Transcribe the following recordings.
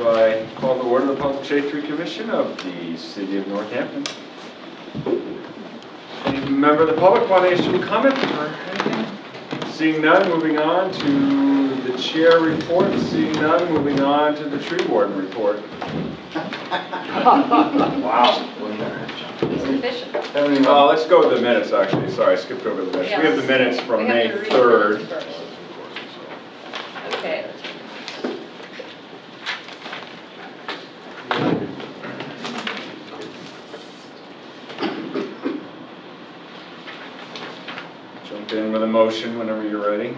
I call the order of the Public Shade Tree Commission of the City of Northampton. Any member of the public want to issue a comment or anything? Seeing none, moving on to the chair report. Seeing none, moving on to the tree warden report. Wow. Let's go to the minutes, actually. Sorry, I skipped over the minutes. Yes. We have the minutes from May 3rd. Okay. Jump in with a motion whenever you're ready.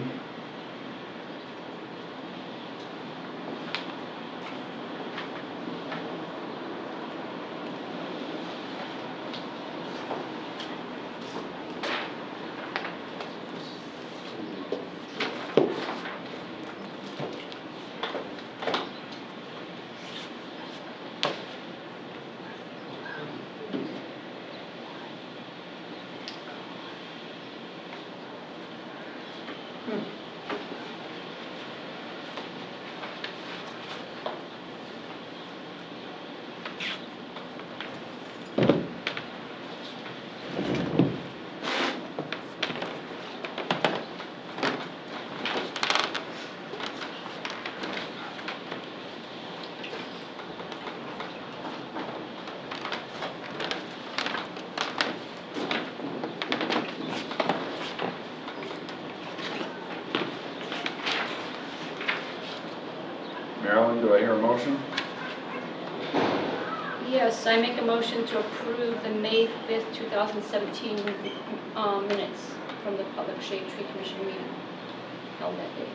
Do I hear a motion? Yes, I make a motion to approve the May 5th, 2017 minutes from the Public Shade Tree Commission meeting held that day.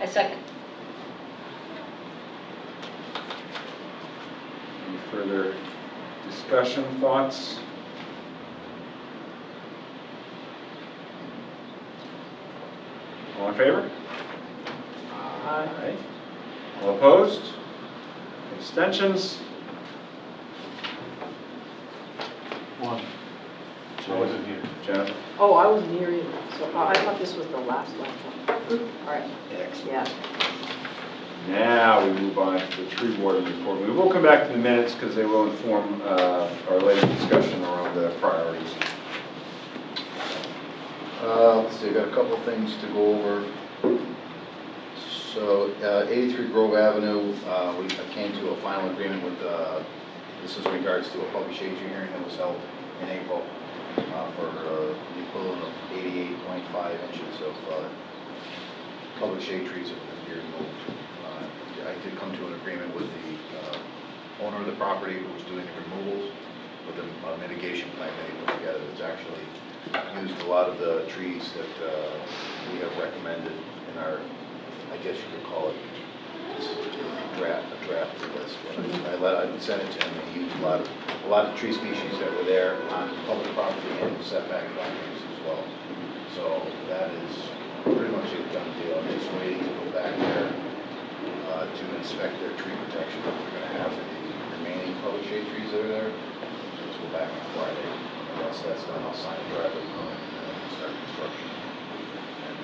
I second. Any further discussion, thoughts? All in favor? Aye. All opposed? Abstentions? One. So I wasn't here. Jennifer? Oh, I wasn't here either. So I thought this was the last one. All right. Excellent. Yeah. Now we move on to the tree warden report. We will come back to the minutes because they will inform our later discussion around the priorities. Let's see, I've got a couple things to go over. So 83 Grove Avenue, we came to a final agreement with, this is in regards to a public shade tree hearing that was held in April for the equivalent of 88.5 inches of public shade trees that were removed. I did come to an agreement with the owner of the property who was doing the removals with the mitigation plan that he put together that's actually used a lot of the trees that we have recommended in our, I guess you could call it a draft list. I sent it to him and he used a lot of tree species that were there on public property and setback boundaries as well. So that is pretty much a done deal. I'm just waiting to go back there to inspect their tree protection that we're going to have for the remaining public shade trees that are there. So let's go back on Friday. Once that's done, I'll sign a driveway permit and start construction and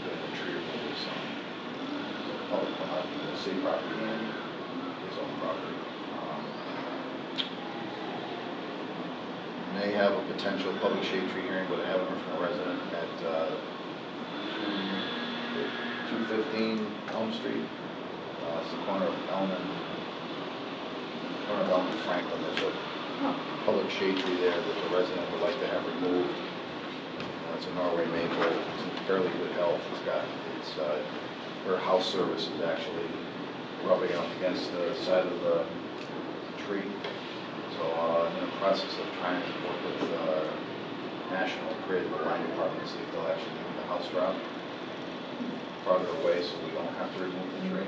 doing the tree removals on the city property and his own property. May have a potential public shade tree hearing, but I haven't heard from a resident at 215 Elm Street. It's the corner of Elm and Franklin. There's a public shade tree there that the resident would like to have removed. It's a Norway maple. It's in fairly good health. It's got its her house service is actually rubbing up against the side of the tree. So in the process of trying to work with National Grid, the line department, see if they'll actually move the house route farther away so we don't have to remove the tree.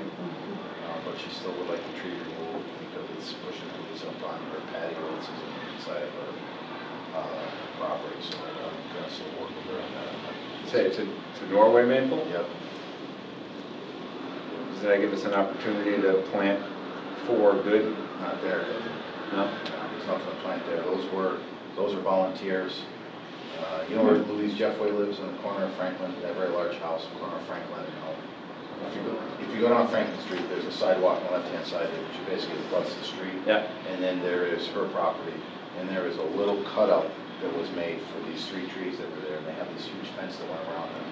But she still would like the tree removed because it's pushing the leaves up on her patio, which is inside of her property. So I'm going to still work with her on that. Say it's a Norway maple? Yep. Does that give us an opportunity to plant for good? Not there, does it? No? There's nothing to plant there. Those are volunteers. You know where Louise Jeffway lives on the corner of Franklin? That very large house on the corner of Franklin and Elm. If you go down Franklin Street, there's a sidewalk on the left-hand side which basically butts the street. Yeah. And then there is her property. And there is a little cut-up that was made for these three trees that were there. And they have this huge fence that went around them.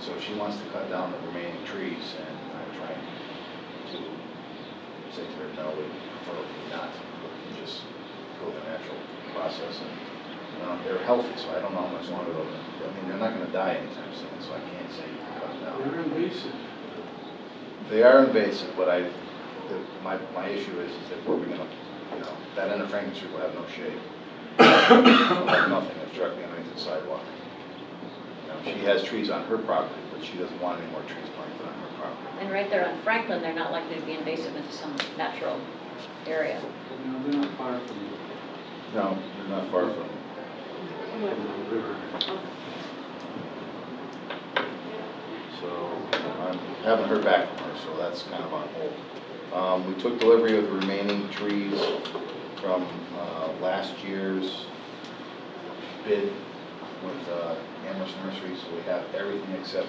So she wants to cut down the remaining trees. And I'm trying to say to her, no, we prefer not to. We can just go the natural process. And they're healthy, so I don't know how much longer they'll live. I mean, they're not going to die anytime soon, so I can't say you can cut them down. They're invasive. They are invasive, but my issue is that where we're going to, that end of Franklin Street will have no shade. It'll have nothing that's directly underneath the sidewalk. She has trees on her property, but she doesn't want any more trees planted on her property. And right there on Franklin, they're not likely to be invasive into some natural area. No, they're not far from you. No, they're not far from you. So I haven't heard back from her, so that's kind of on hold. We took delivery of the remaining trees from last year's bid with Amherst Nursery, so we have everything except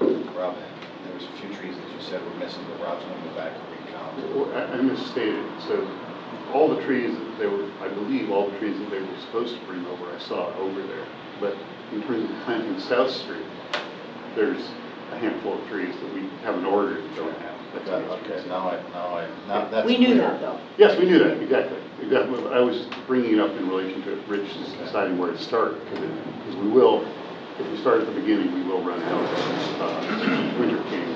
Rob. There was a few trees that you said were missing, but Rob's going to go back and recount. Well, I misstated. So all the trees that they were, I believe, all the trees that they were supposed to bring over, I saw over there. But in terms of planting South Street, there's a handful of trees that we haven't ordered that don't have. Okay, now we knew that though. Yes, we knew that, exactly. I was bringing it up in relation to Rich's deciding where to start, because we will, if we start at the beginning, we will run out of Winter King,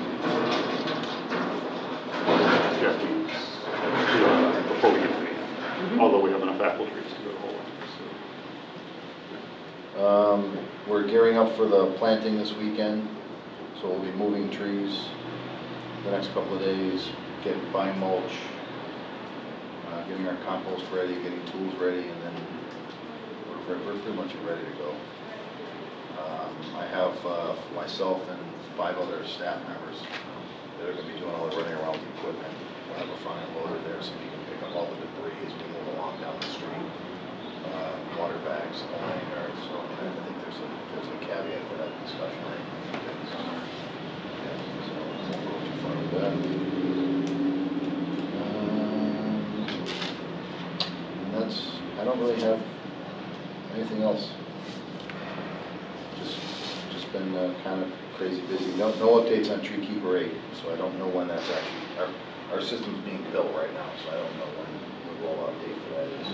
Japanese, before we get to the end. Although we have enough apple trees to go the whole way. So. We're gearing up for the planting this weekend, so we'll be moving trees the next couple of days, getting buying mulch, getting our compost ready, getting tools ready, and then we're pretty much ready to go. I have myself and 5 other staff members that are going to be doing all the running around with the equipment. We'll have a front-end loader there so you can pick up all the debris as we move along down the street. Water bags, the nine yards, so I think there's a caveat for that discussion right? I don't really have anything else. Just been kind of crazy busy. No updates on Tree Keeper 8, so I don't know when that's actually. Our system's being built right now, so I don't know when the roll update for that is.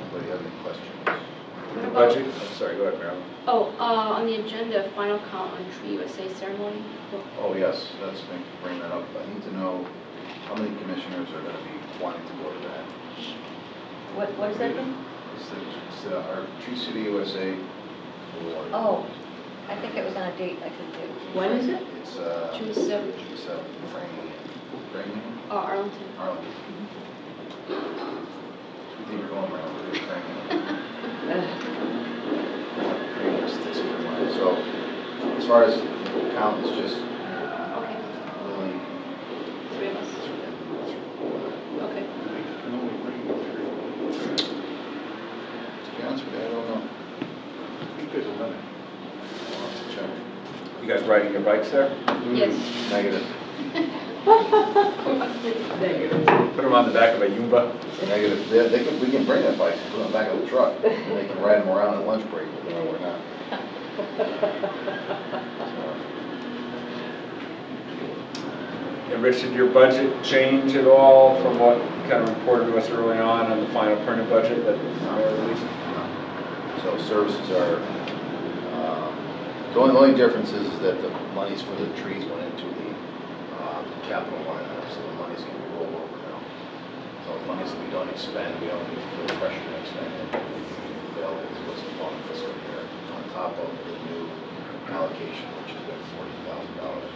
Anybody have any questions? Budget? I'm sorry, go ahead, Marilyn. Oh, on the agenda, final count on Tree USA ceremony. Oh yes, that's thank you for bringing that up. I need to know how many commissioners are going to be wanting to go to that. What is that again? It's our Tree City USA award. Oh, I think it was on a date I could do. When is it? It's June 7th. June 7th. Framingham. Oh, Arlington. Arlington. I think we're going around Framingham. So, as far as count, it's just Lily. 3 of us. Okay. To be honest with you, I don't know. I think there's 11. I'll have to check. You guys riding your bikes there? Yes. Negative. Negative. Put them on the back of a Yumba. Negative. We can bring that bike and put them on the back of the truck. And they can ride them around at lunch break. But no, we're not. And Rich, did your budget change at all from what kind of reported to us early on the final printed budget that was released? No. So services are the only difference is that the monies for the trees went into the capital line, so the monies can be rolled over now. So the monies that we don't expend, we don't feel the pressure to expend it. What's the bond fiscal year? Top of the new allocation, which is at $40,000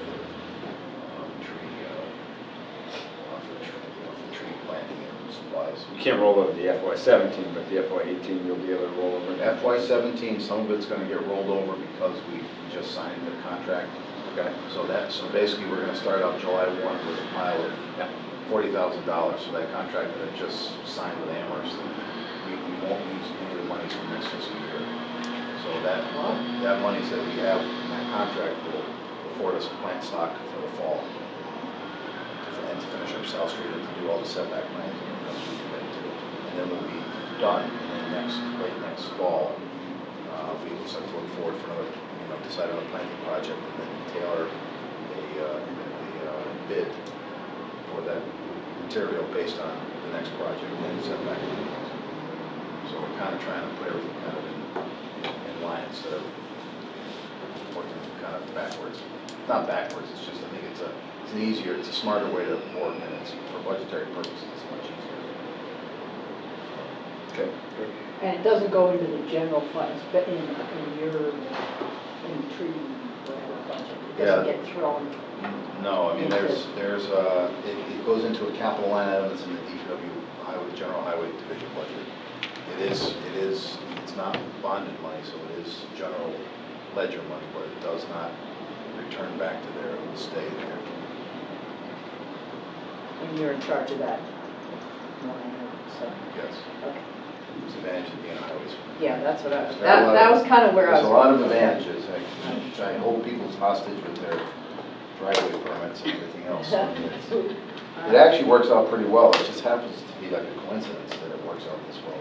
for tree planting and supplies. You can't roll over the FY17, but the FY18 you'll be able to roll over. FY17, some of it's going to get rolled over because we just signed the contract. Okay. So basically we're going to start out July 1 with a pile of $40,000 for that contract that I just signed with Amherst. We won't use any of the money from this that money that we have in that contract will afford us a plant stock for the fall and to finish up South Street and to do all the setback plans and then we'll be done. And then late next fall, we will start to look forward for another, decide on a planting project and then tailor a bid for that material based on the next project and setback. So we're kind of trying to put everything kind of in line instead of working kind of backwards. Not backwards, it's just I think it's an easier, it's a smarter way to work, and it's for budgetary purposes it's much easier. Okay. Good. And it doesn't go into the general funds, but in your tree budget. It doesn't get thrown. No, I mean it goes into a capital line item that's in the DPW general highway division budget. It's not bonded money, so it is general ledger money, but it does not return back to there, it will stay there. And you're in charge of that? So. Yes. Okay. There's advantages of being a highway superintendent. Yeah, that's what I was, that was kind of where I was going. There's a lot of advantages. I try and hold people's hostage with their driveway permits and everything else. It actually works out pretty well. It just happens to be like a coincidence that it works out this well.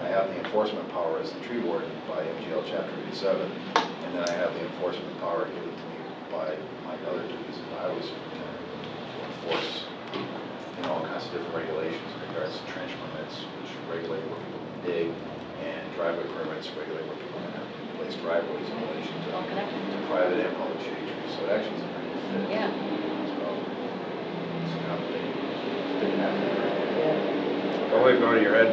I have the enforcement power as the tree warden by MGL Chapter 87, and then I have the enforcement power given to me by my other duties as highway superintendent to enforce all kinds of different regulations in regards to trench limits, which regulate where people can dig, and driveway permits regulate where people can place driveways in relation to private and public shade trees. So it actually is a pretty good fit. Yeah. So it's a complicated thing. Don't let it go to your head.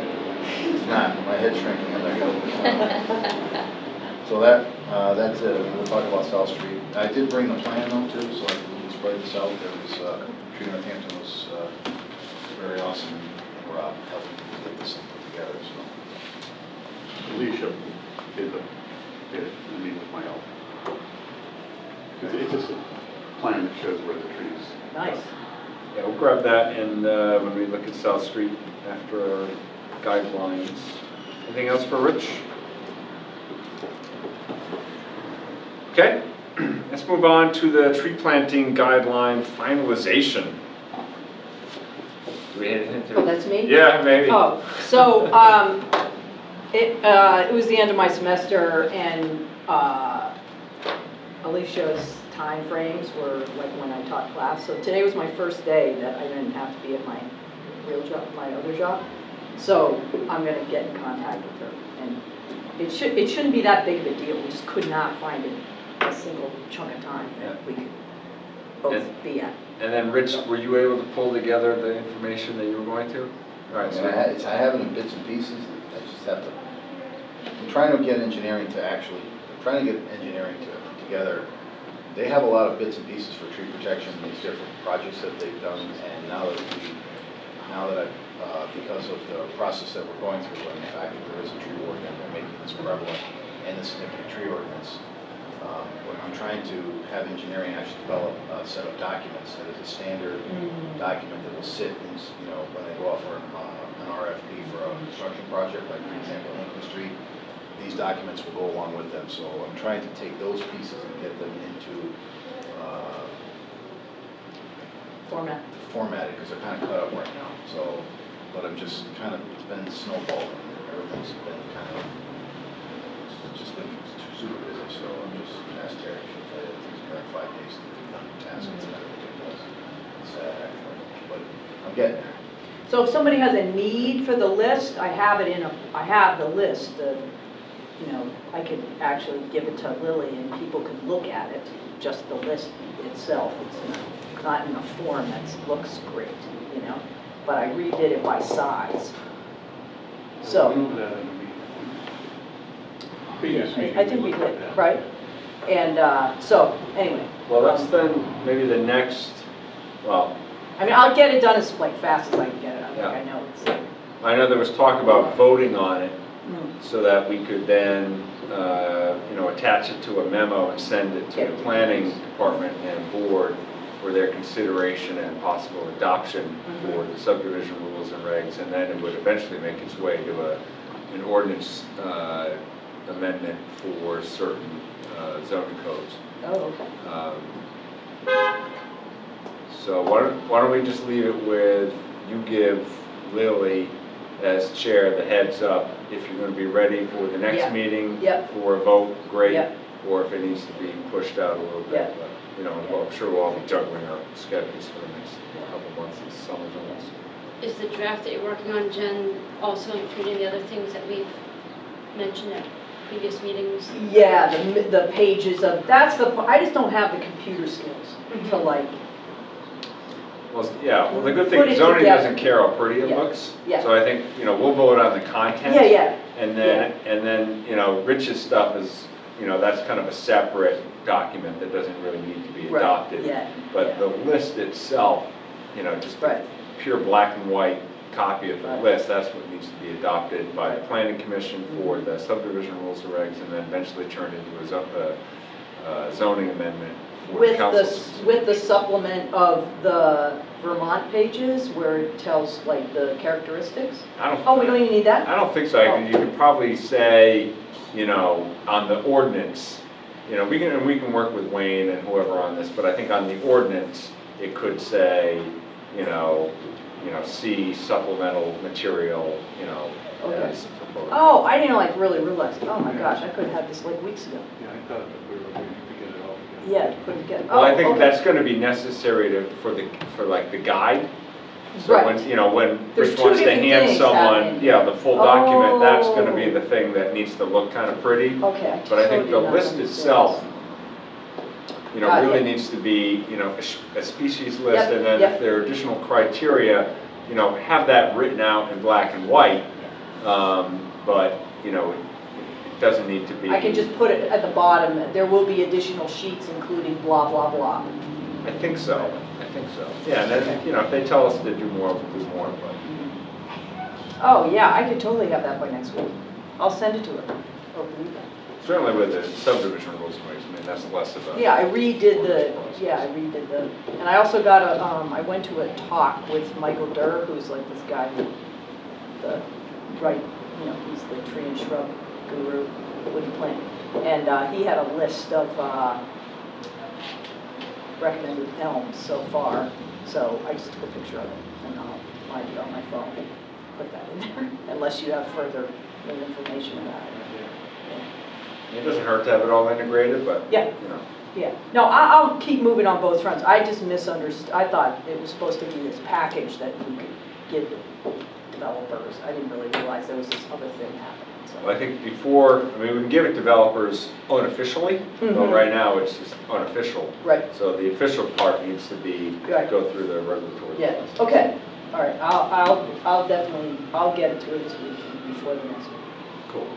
It's not. My head's shrinking. I'm not going to. So that's it. We'll talk about South Street. I did bring the plan up too, so I can spread this out. There was Tree Northampton was very awesome. Rob helped get this thing put together. So Alicia did the meeting with my help. It's just a plan that shows where the trees. Nice. Yeah, we'll grab that, and when we look at South Street after our guidelines. Anything else for Rich? Okay, let's move on to the tree planting guideline finalization. Oh, that's me? Yeah, maybe. Oh, so it was the end of my semester, and Alicia's time frames were like when I taught class. So today was my first day that I didn't have to be at my real job, my other job. So I'm going to get in contact with her, and it shouldn't be that big of a deal. We just could not find a single chunk of time that we could both be at. And then, Rich, were you able to pull together the information that you were going to? All right, so I have it in bits and pieces. I just have to. I'm trying to get engineering to actually. I'm trying to get engineering to together. They have a lot of bits and pieces for tree protection. These different projects that they've done, and now that I've because of the process that we're going through and the fact that there is a tree warden and they're making this prevalent and the significant tree ordinance, I'm trying to have engineering actually develop a set of documents that is a standard document that will sit in, when they go out for an RFP for a construction project, like for example Lincoln Street, these documents will go along with them. So I'm trying to take those pieces and get them into formatted because they're kind of cut up right now. So, but I'm just kind of, it's been snowballing. Everything's been kind of, it's just been super busy. So I'm just asked Terry, she's got 5 days to do the task. It's kind of ridiculous. It's sad actually, but I'm getting there. So if somebody has a need for the list, I have it in a, I have the list. I could actually give it to Lily and people could look at it, just the list itself. It's not in a form that looks great, but I redid it by size. So I think we did, right? And so anyway. Well, that's then maybe the next. Well, I mean, I'll get it done as like fast as I can get it. I know it's. I know there was talk about voting on it, so that we could then attach it to a memo and send it to the planning department and board for their consideration and possible adoption for the subdivision rules and regs, and then it would eventually make its way to an ordinance amendment for certain zoning codes. Oh, okay. So why don't we just leave it with you give Lily as chair the heads up if you're going to be ready for the next meeting for a vote, great, or if it needs to be pushed out a little bit. But, you know, well, I'm sure we'll all be juggling our schedules for the next couple months this summer. Is the draft that you're working on, Jen, also including the other things that we've mentioned at previous meetings? Yeah, the pages of, that's the part, I just don't have the computer skills to like. Well, yeah, well, the good thing is zoning doesn't care how pretty it looks. Yeah. So I think, you know, we'll vote on the content. And then, you know, Rich's stuff is, you know, that's kind of a separate document that doesn't really need to be adopted. But the list itself, you know, just pure black and white copy of the list, that's what needs to be adopted by the Planning Commission for the subdivision rules and regs, and then eventually turned into a zoning amendment for the council. With the supplement of the Vermont pages where it tells like the characteristics? We don't even need that? I don't think so. You could probably say, you know, on the ordinance, you know, we can work with Wayne and whoever on this, but I think on the ordinance it could say, you know, see supplemental material, you know, as proposed. Oh, I didn't like really realize. Oh my gosh, I could have had this like weeks ago. Yeah, I thought that we were going to get it all together. Yeah, couldn't get it. Well, I think that's going to be necessary for like the guide. So when, you know, when Rich wants to hand someone, the full document, that's going to be the thing that needs to look kind of pretty. Okay. But I think the list itself, you know, really needs to be, you know, a species list, and then if there are additional criteria, you know, have that written out in black and white. But you know, it doesn't need to be. I can just put it at the bottom. There will be additional sheets, including blah blah blah. I think so. Yeah, and then, you know, if they tell us to do more, we'll do more. But oh yeah, I could totally have that by next week. I'll send it to her over the weekend. Certainly with the subdivision rules and regs, I mean, that's less of a... Yeah, I redid the, and I also got a, I went to a talk with Michael Durr, who's like this guy who, he's the tree and shrub guru, wooden plant, and he had a list of recommended elms so far, so I just took a picture of it, and I'll find it on my phone and put that in there, unless you have further information about it. It doesn't hurt to have it all integrated, but you know. Yeah. No, I'll keep moving on both fronts. I just misunderstood. I thought it was supposed to be this package that we could give developers. I didn't really realize there was this other thing happening. So. Well, I think we can give it developers unofficially, but right now it's just unofficial. Right. So the official part needs to be go through the regulatory. Yeah. Process. Okay. All right. I'll get it to her this week before the next week. Cool.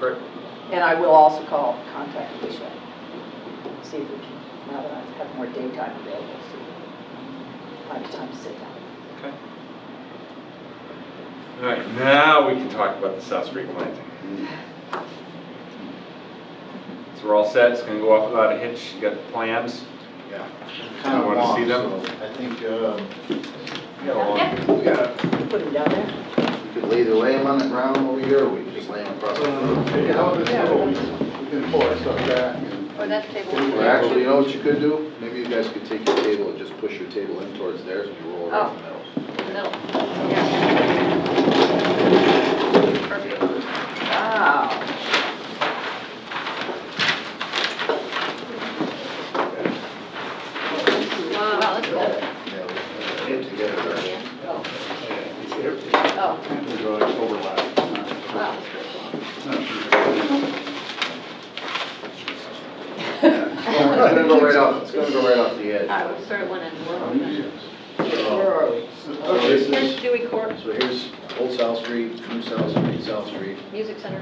Great. And I will also contact Alicia, see if we can, now that I have more daytime available, see if I have time to sit down. Okay. All right, now we can talk about the South Street planting. So we're all set, it's going to go off without a hitch. You got the plans? Yeah. Kind of want to see them? So I think we got to put them down there. We could either lay them on the ground over here, or we could just lay them across the room. We can pour stuff back. Or that table. Actually, you know what you could do? Maybe you guys could take your table and just push your table in towards theirs and you roll it out the middle. Yeah. Perfect. Wow. It's going to go right off the edge. I was sort of wondering where are we? So here's Old South Street, New South Street, South Street. Music Center.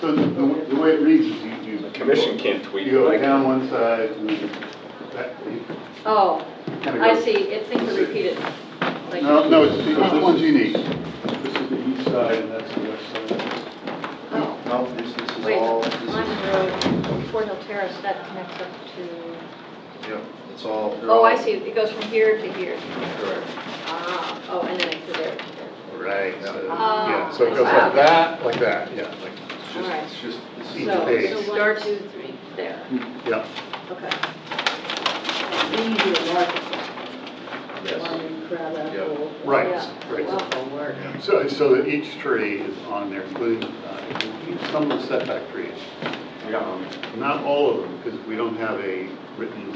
So the way it reads is the commission can't tweet. You go down one side and I see. It thinks it's repeated. Like no, it's the one's unique. This is the east side and that's the west side. Oh. No, this is all. Fort Hill Terrace, that connects up to... Yeah, it's all... I see. It goes from here to here. Correct. And then to there. Right. So it goes like that, yeah. Like just, right. It's just it's each page. So 1, 2, 3 there. Yeah. Okay. Then you do a larger right. Yeah. Right. Yeah. So that each tree is on there, including some of the setback trees. Yeah. Not all of them, because we don't have a written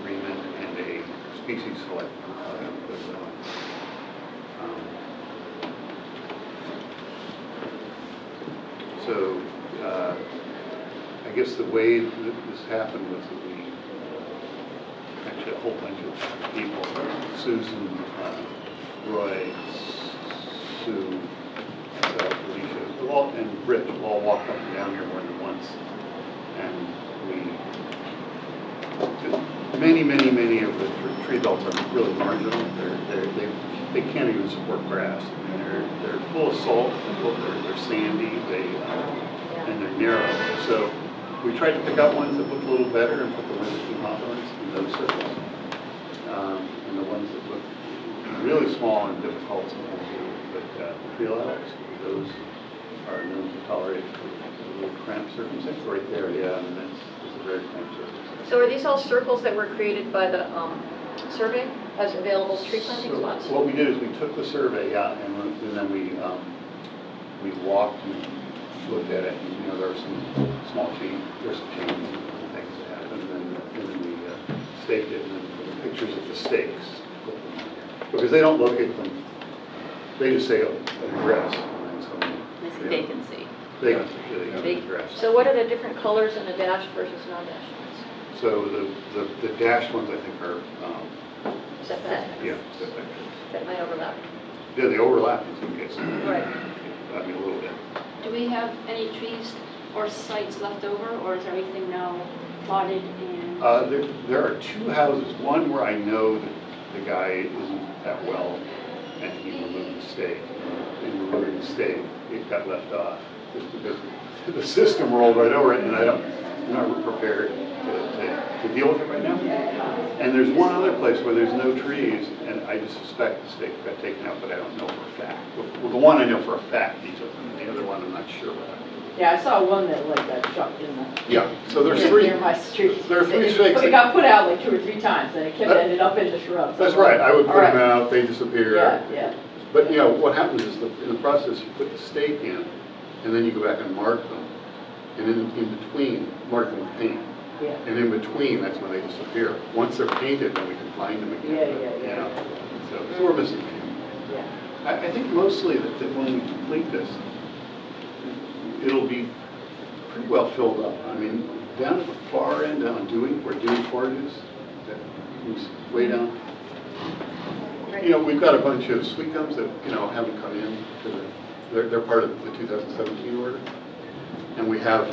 agreement and a species select. So I guess the way that this happened was that we, actually a whole bunch of people, Susan, Roy, Sue, Alicia, all, and Rich all walked up and down here more than once. And we, many of the tree belts are really marginal. They can't even support grass. And they're full of salt, they're sandy, and they're narrow. So we tried to pick out ones that looked a little better and put the ones that came out ones in those circles. And the ones that look really small and difficult sometimes, but tree lilacs, those are known to tolerate a little cramped circumstance right there. Yeah, and that's a very cramped circumstance. So are these all circles that were created by the survey as available tree planting spots? What we did is we took the survey out and then we walked and looked at it. And, you know, there were some small changes, there's some changes and things that happened, and then we staked it and then put the pictures of the stakes, put them in there. Because they don't locate them, they just say grass. They say vacancy. Vacancy. So what are the different colors in the dash versus non-dash ones? So the dashed ones I think are setbacks. Yeah, setbacks. That might overlap. Yeah, they overlap in some cases. Right. I mean, a little bit. Do we have any trees or sites left over, or is everything now plotted in? There are two houses. One where I know that the guy isn't that well, and he removed the stake. In removing the stake, it got left off just because the system rolled right over it, and I'm not prepared to deal with it right now. And there's one other place where there's no trees, and I just suspect the stake got taken out, but I don't know for a fact. Well, the one I know for a fact, each of them, and the other one I'm not sure about. Yeah, I saw one that like got chucked in the. Yeah, so there's three. Near my street. There are three stakes. It got put out like 2 or 3 times, and it kept ended up in the shrubs. That's right. I would put them out; they disappear. Yeah, yeah. But you know what happens is in the process you put the stake in, and then you go back and mark them. And in between, mark them with paint. Yeah. And in between, that's when they disappear. Once they're painted, then we can find them again. You know, so we're missing a few. Yeah. I think mostly that when we complete this, it'll be pretty well filled up. I mean, down at the far end, we're doing forages. That way down. Right. You know, we've got a bunch of sweet gums that haven't come in. They're part of the 2017 order. And we have,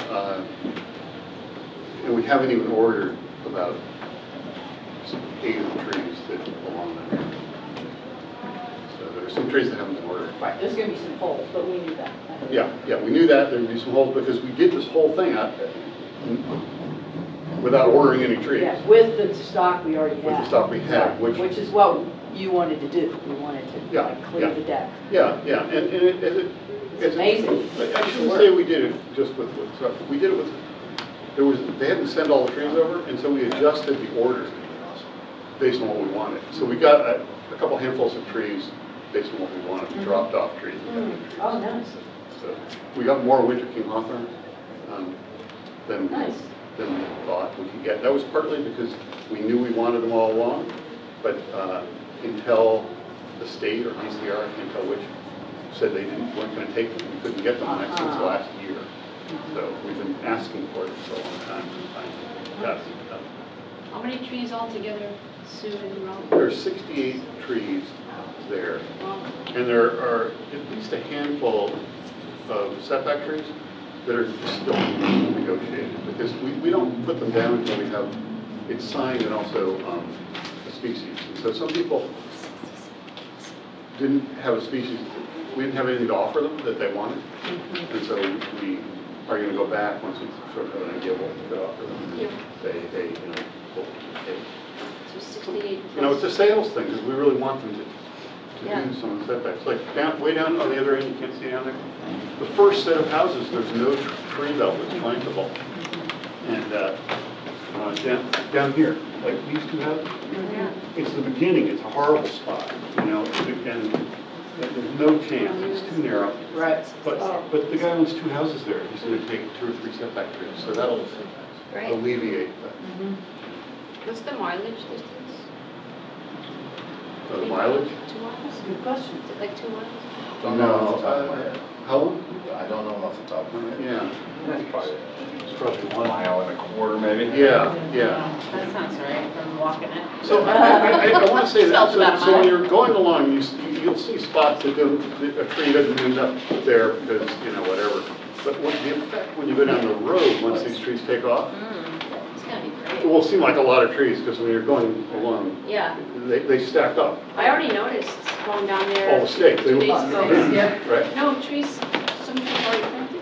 and we haven't even ordered about 8 of the trees that belong there. So there are some trees that haven't been ordered. Right, there's going to be some holes, but we knew that. Yeah, we knew that there would be some holes because we did this whole thing out without ordering any trees. Yeah, with the stock we already had. With the stock we had, right. Which is what you wanted to do. We wanted to clear the deck. Yeah, and it it's amazing. I shouldn't say we did it just with stuff. We did it with, they hadn't sent all the trees over, and so we adjusted the orders based on what we wanted. So we got a couple handfuls of trees based on what we wanted. We dropped off trees. Oh, nice. So we got more winter king hawthorn than we thought we could get. That was partly because we knew we wanted them all along, but until the state or DCR, until which said they weren't going to take them. We couldn't get them since last year. So we've been asking for it for a long time. How many trees altogether, Sue and Rob? There are 68 trees there. And there are at least a handful of setback trees that are still negotiated. Because we don't put them down until we have it's signed and also a species. And so some people didn't have a species. We didn't have anything to offer them that they wanted, and so we are going to go back once we sort of have an idea what we could offer them. And say, hey, you know, what would you take? So 68. You know, it's a sales thing because we really want them to to do some setbacks. Like down, way down on the other end, you can't see down there. The first set of houses, there's no tree belt, it's plantable. And down here, like these two houses, it's the beginning. It's a horrible spot, you know. And there's no chance. It's too narrow. Right. But the guy owns two houses there. He's going to take 2 or 3 setback trips, so that'll alleviate that. What's the mileage distance? The mileage? 2 miles. Good question. Is it like 2 miles? Don't know off the top of my head. How long? I don't know off the top of my head. Yeah. It's probably 1.25 miles maybe. Yeah. Yeah. That sounds right from walking it. So I want to say that. So when you're going along, you'll see spots that a tree doesn't end up there because you know whatever. But what the effect when you go down the road once these trees take off? It will seem like a lot of trees because when you're going along, they stack up. I already noticed going down there. All the stakes. They trees goes, right. No trees. Some trees already planted. Is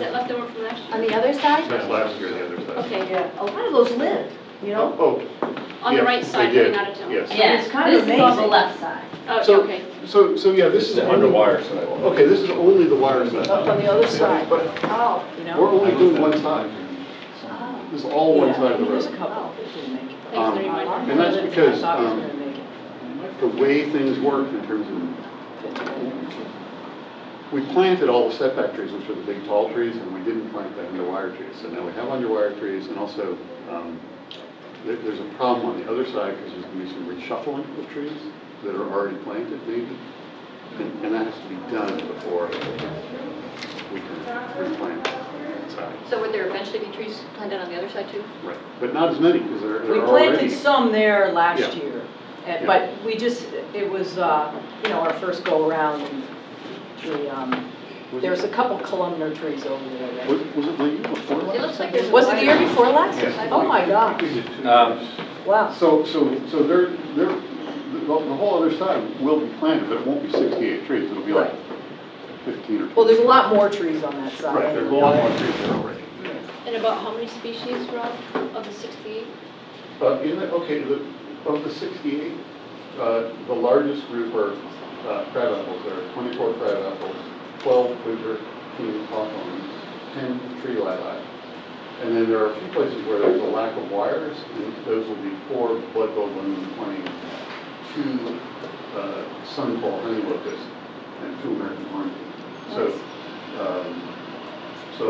that left over from last year? On the other side. That's last year. The other side. Okay. Yeah. A lot of those live. You know. On the right side, coming out of town. Yes. Yeah. It's kind of amazing. This is on the left side. Oh, so, okay. So yeah, this is under wire side. Okay, this is only the wire side. Up on the other side. But you know. We're only doing one side. This is all one side of the road. And that's because the way things work in terms of, we planted all the setback trees, which are the big tall trees, and we didn't plant the underwire trees. So now we have underwire trees, and also there's a problem on the other side because there's going to be some reshuffling of trees that are already planted, maybe, and that has to be done before we can replant. So would there eventually be trees planted on the other side too? Right, but not as many because there are already. We planted some there last year, but we just—it was you know, our first go around. And we, there was a couple columnar trees over there. Right? Was it the year before last? It looks like there's. Was it the year before last? Yes. Oh my God! Wow. So the whole other side will be planted, but it won't be 68 trees. It'll be like. 15 or 20. Well, there's a lot more trees on that side. Right, there's a lot more trees there already. And about how many species, Rob, of the 68? Of the 68, the largest group are crab apples. There are 24 crab apples, 12 cougar, 15 hawthorns, 10 tree lilac. And then there are a few places where there's a lack of wires, and those will be 4 blood boglins, 22 sunfall honey locusts, and 2 American hornbills. So, so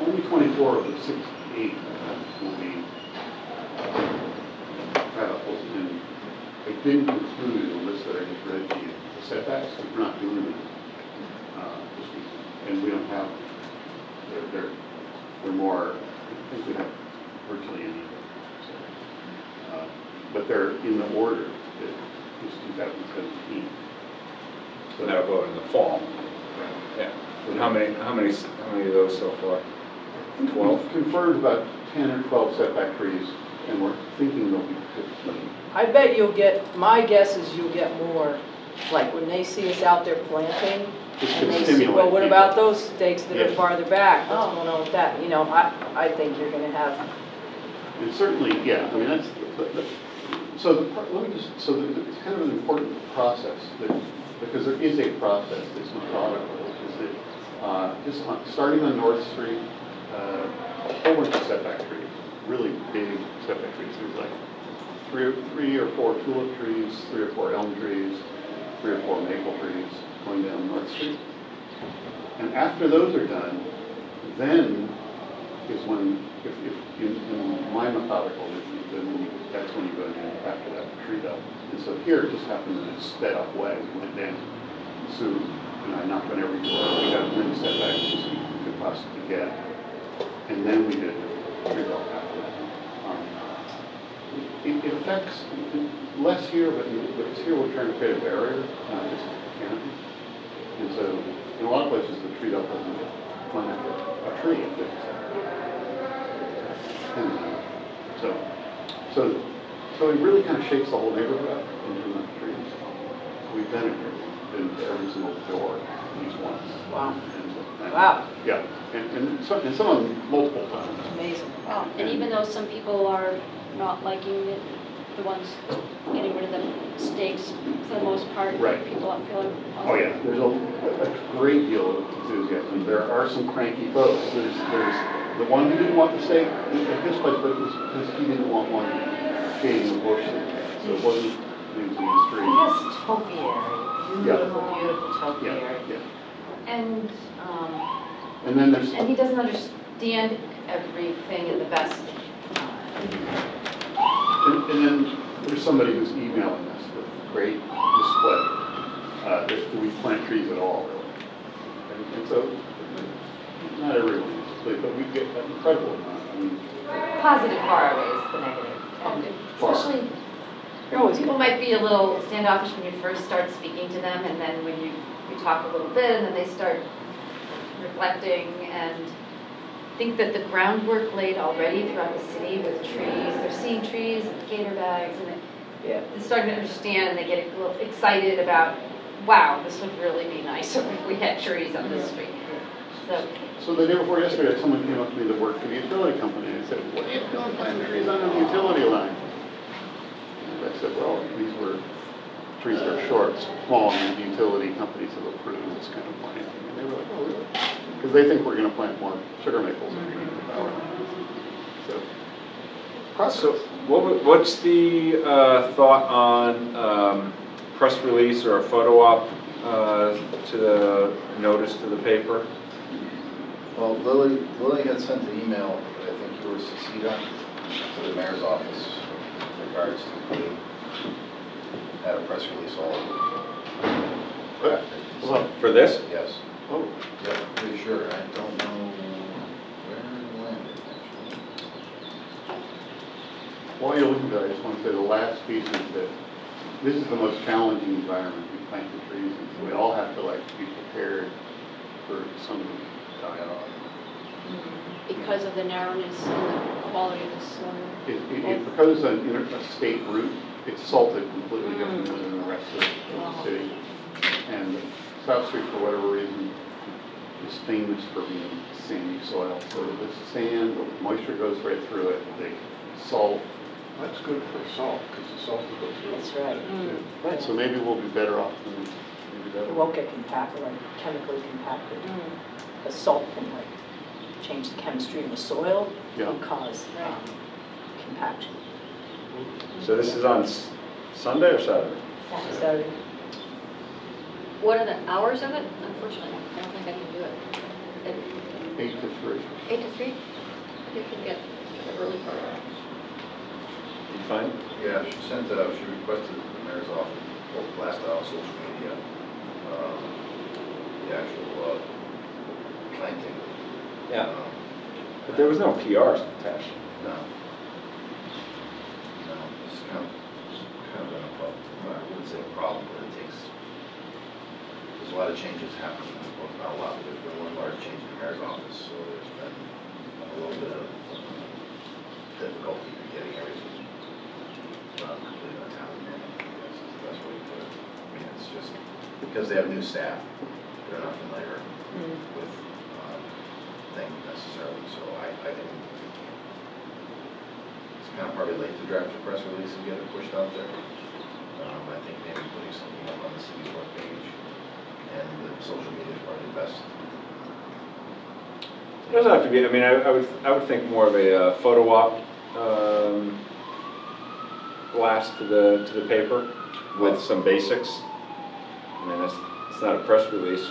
only 24 of the 68 will be crab apples. And I didn't include in the list that I just read to you the setbacks. We're not doing them this week, and we don't have. They're more. I think we have virtually any. So, but they're in the order that is 2017. So that'll go in the fall. Yeah. And how many of those so far? 12. We've confirmed about 10 or 12 setback trees, and we're thinking there'll be 15. I bet you'll get. My guess is you'll get more. Like when they see us out there planting, and they see, well, what about those stakes that are farther back? What's going on with that? You know, I think you're going to have. And certainly, yeah. I mean, that's. So it's kind of an important process that. Because there is a process that's methodical, which is that just starting on North Street, a whole bunch of setback trees, really big setback trees, things like three or four tulip trees, 3 or 4 elm trees, 3 or 4 maple trees, going down North Street. And after those are done, then is when, if in my methodical, that's when you go down after that tree belt. And so here it just happened in a sped up way. We went down soon, and I knocked on every door. We got many setbacks as we could possibly get. And then we did a tree belt after that. It affects less here, but it's here we're trying to create a barrier, not just a canopy. And so in a lot of places, the tree belt doesn't plant a tree. So it really kind of shakes the whole neighborhood up into the trees. We've done it into every single door at least once. Wow. Wow. Yeah, and some of them multiple times. Amazing. Wow. And even though some people are not liking it, the ones getting rid of the stakes for the most part. Right. People are feeling awesome. Oh yeah, there's a great deal of enthusiasm. There are some cranky folks. There's the one who didn't want the stake at this place, but he didn't want one shading the bush. So it wasn't in the street. Yes, topiary. Beautiful, yeah. Beautiful topiary. Yeah. Yeah. And then there's. And he doesn't understand everything in the best. And then there's somebody who's emailing us with great displeasure. Do we plant trees at all, really? And so, not everyone is displeased, but we get an incredible amount. I mean, positive far outweighs the negative. Especially, people might be a little standoffish when you first start speaking to them, and then when you talk a little bit, and then they start reflecting and. I think that the groundwork laid already throughout the city with trees, they're seeing trees and gator bags, and they're starting to understand, and they get a little excited about, wow, this would really be nice if we had trees on this street. So the day before yesterday, someone came up to me that worked for the utility company and said, what are you doing planting trees on the utility line? And I said, well, these were trees that are short, small, and the utility companies have approved this kind of planting. And they were like, oh, really? Because they think we're going to plant more sugar maples if we need the power. So, process. So what's the thought on press release or a photo op to the notice to the paper? Well, Lily had sent an email that I think you were CC'd on to the mayor's office in regards to the had a press release all over. Well, for this? Yes. Oh, yeah, pretty sure. I don't know where it landed, actually. While you're looking at it, I just want to say the last piece is that this is the most challenging environment we plant the trees in, so we all have to be prepared for some dialogue. Because of the narrowness and the quality of the soil. Because a state route, it's salted completely differently than the rest of the city. And South Street, for whatever reason, is famous for being sandy soil. So the sand, the moisture goes right through it. The salt. That's good for salt because the salt will go through. That's right. Right. So maybe we'll be better off than it won't get compacted, like chemically compacted. The salt can change the chemistry in the soil and cause compaction. So this is on Sunday or Saturday? Saturday. What are the hours of it? Unfortunately, I don't think I can do it. 8 to 3. 8 to 3? You can get the early part. You fine? Yeah, she sent it out. She requested it from the mayor's office, blast out on social media, the actual planting. Yeah. But there was no PRs attached. No. No, it's kind of a problem. I wouldn't say a problem, but it takes. There's a lot of changes happening. Well, not a lot, but there's been one large change in the mayor's office, so there's been a little bit of difficulty in getting everything completely on top of it. That's the best way to put it. I mean, it's just because they have new staff, they're not familiar with things necessarily. So I think it's kind of probably late to draft a press release and get it pushed out there. I think maybe putting something up on the city's web page. And the social media is probably the best. It doesn't have to be. I mean, I would think more of a photo op blast to the paper with some basics. I mean, it's not a press release,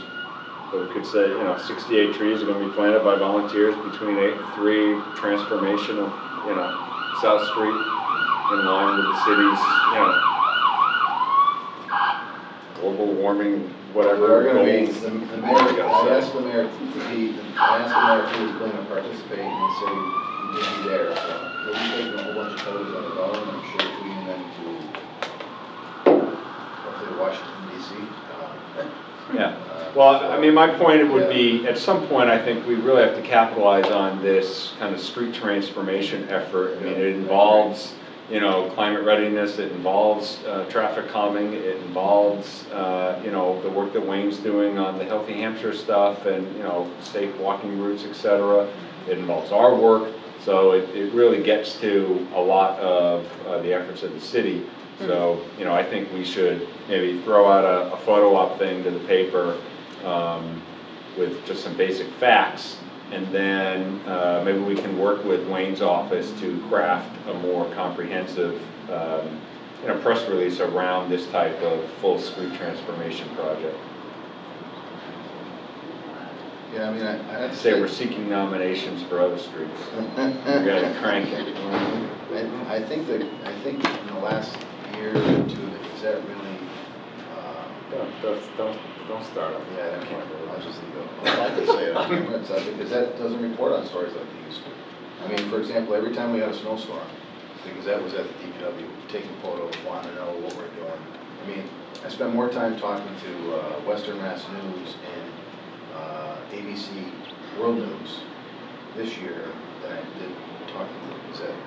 but we could say 68 trees are going to be planted by volunteers between 8 and 3. Transformation of South Street in line with the city's global warming. Whatever we're going to be, the mayor, I asked the mayor if he was willing to participate, and he said he would be there. So he'll be taking a whole bunch of photos on his own, I'm sure, tweeting them to hopefully Washington, D.C. Well, I mean, my point would be, at some point, I think we really have to capitalize on this kind of street transformation effort. I mean, it involves, climate readiness, it involves traffic calming, it involves, the work that Wayne's doing on the Healthy Hampshire stuff and, safe walking routes, etc. It involves our work. So it really gets to a lot of the efforts of the city. So, you know, I think we should maybe throw out a photo op thing to the paper with just some basic facts, and then maybe we can work with Wayne's office to craft a more comprehensive you know, press release around this type of full screen transformation project. Yeah, I mean, I have to say we're seeking nominations for other streets. We're gonna crank it. I think in the last year or two, is that really? Don't start up. Yeah, I can't. I'll just leave it. I could say it on camera because that doesn't report on stories like these. I mean, for example, every time we had a snowstorm, because that was at the DPW, taking photos, wanting to know what we're doing. I mean, I spend more time talking to Western Mass News and ABC World News this year than I did talking to the Gazette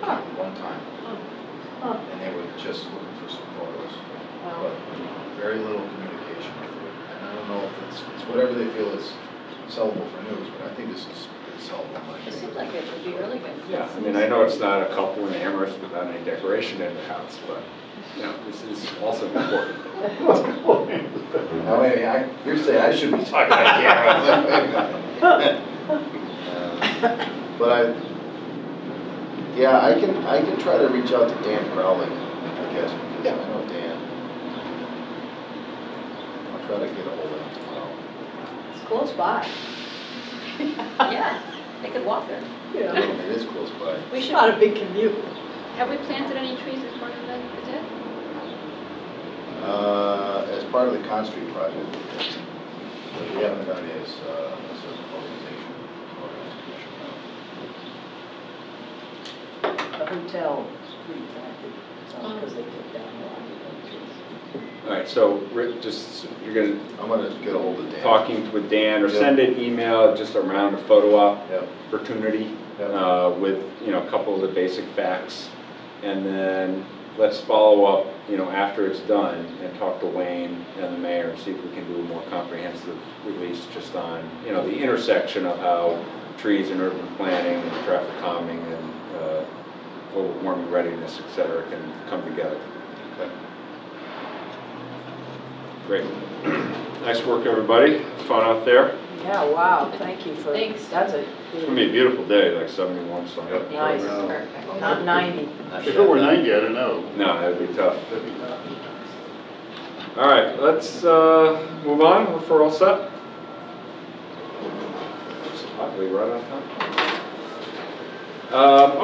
came one time, and they were just looking for some photos, but very little communication. And I don't know if it's whatever they feel is sellable for news, but I think this is sellable. Like it seems like it would be really good. Yeah, I mean, I know it's not a couple in Amherst without any decoration in the house, but you know, this is also important. Oh, wait, you're saying I should be talking about camera. I can try to reach out to Dan Crowley, I guess, because I know Dan. I'll try to get a hold of him tomorrow. It's close by. Yeah, they could walk there. Yeah, it is close by. We should not a big commute. Have we planted any trees as part of the Gazette? As part of the Con Street project, but we haven't done it as an organization. A hotel street planted, because they took down a lot of trees. All right, so Rick, I'm going to get a hold of Dan. Talking with Dan, or send an email just around a photo op opportunity with a couple of the basic facts, and then let's follow up, after it's done, and talk to Wayne and the mayor and see if we can do a more comprehensive release just on, the intersection of how trees and urban planning and traffic calming and global warming readiness, et cetera, can come together. Okay. Great. Nice work, everybody. Fun out there. Yeah, wow. Thank you for that's it. It's going to be a beautiful day, like 71 something. Yep. Nice. No. Perfect. Not 90. If it were 90, I don't know. No, that would be tough. That'd be tough. All right, let's move on. If we're all set. It's probably right on time.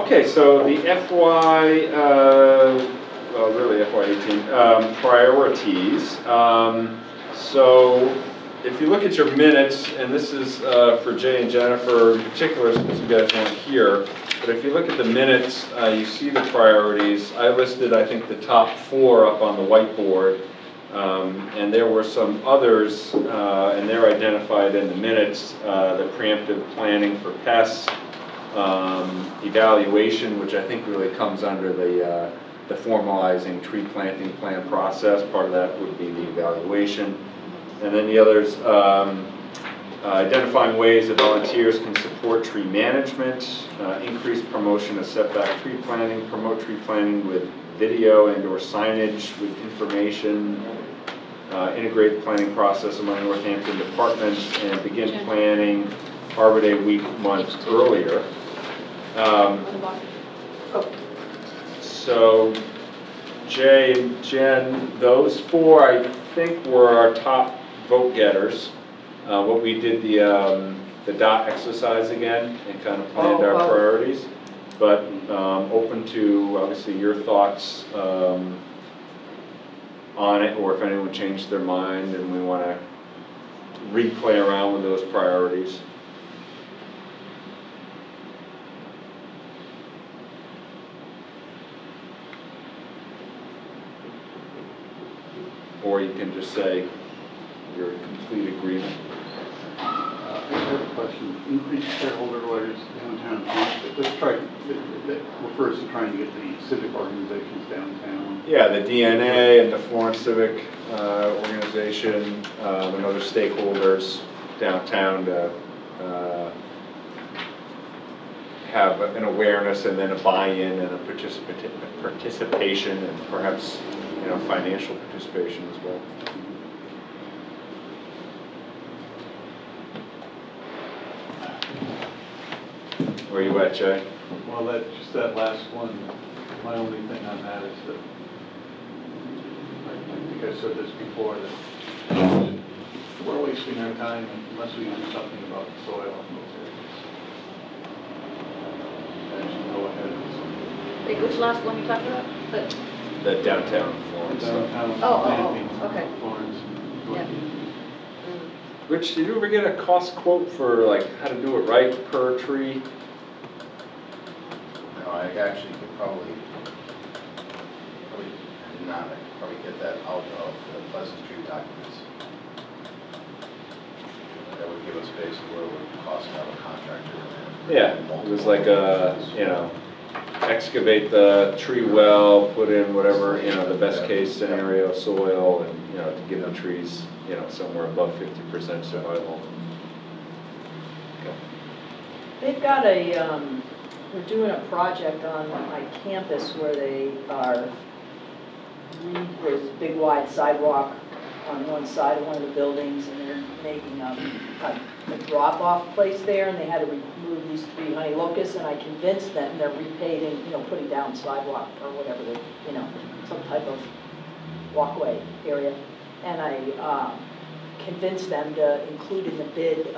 Okay, so the FY, well, really FY18 priorities. So if you look at your minutes, and this is for Jay and Jennifer in particular, since you guys weren't here, but if you look at the minutes, you see the priorities. I listed, I think, the top four up on the whiteboard, and there were some others, and they're identified in the minutes, the preemptive planning for pests, evaluation, which I think really comes under the formalizing tree planting plan process. Part of that would be the evaluation. And then the others, identifying ways that volunteers can support tree management, increase promotion of setback tree planting, promote tree planting with video and/or signage with information, integrate the planning process among Northampton departments, and begin planning Arbor Day week months earlier. So Jay and Jen, those four I think were our top vote getters. What we did the dot exercise again and kind of planned our priorities, but open to obviously your thoughts on it, or if anyone changed their mind and we want to replay around with those priorities. Or you can just say you're in complete agreement. I have a question. Increase shareholder letters downtown. Let's try. That refers to trying to get the civic organizations downtown. Yeah, the DNA and the Florence Civic Organization and other stakeholders downtown to have an awareness and then a buy-in and a participation and perhaps, you know, financial participation as well. Where are you at, Jay? Well, that, just that last one, my only thing on that is that, I think I said this before, that we're wasting our time unless we do something about the soil. Wait, which last one you talked about? The downtown Florence. Downtown okay. Florence. Yeah. Rich, did you ever get a cost quote for like how to do it right per tree? No, I actually could probably get that out of the Pleasant Street documents. That would give us basically what it would cost to have a contractor. Yeah, it was like a, you know, excavate the tree well, put in whatever, you know, the best case scenario soil, and, you know, to give the trees, you know, somewhere above 50% survival. Okay. They've got a, we're doing a project on my campus where they are, there's a big wide sidewalk on one side of one of the buildings, and they're making a drop-off place there, and they had to remove these 3 honey locusts, and I convinced them they're repaving, you know, putting down sidewalk or whatever, they, you know, some type of walkway area, and I convinced them to include in the bid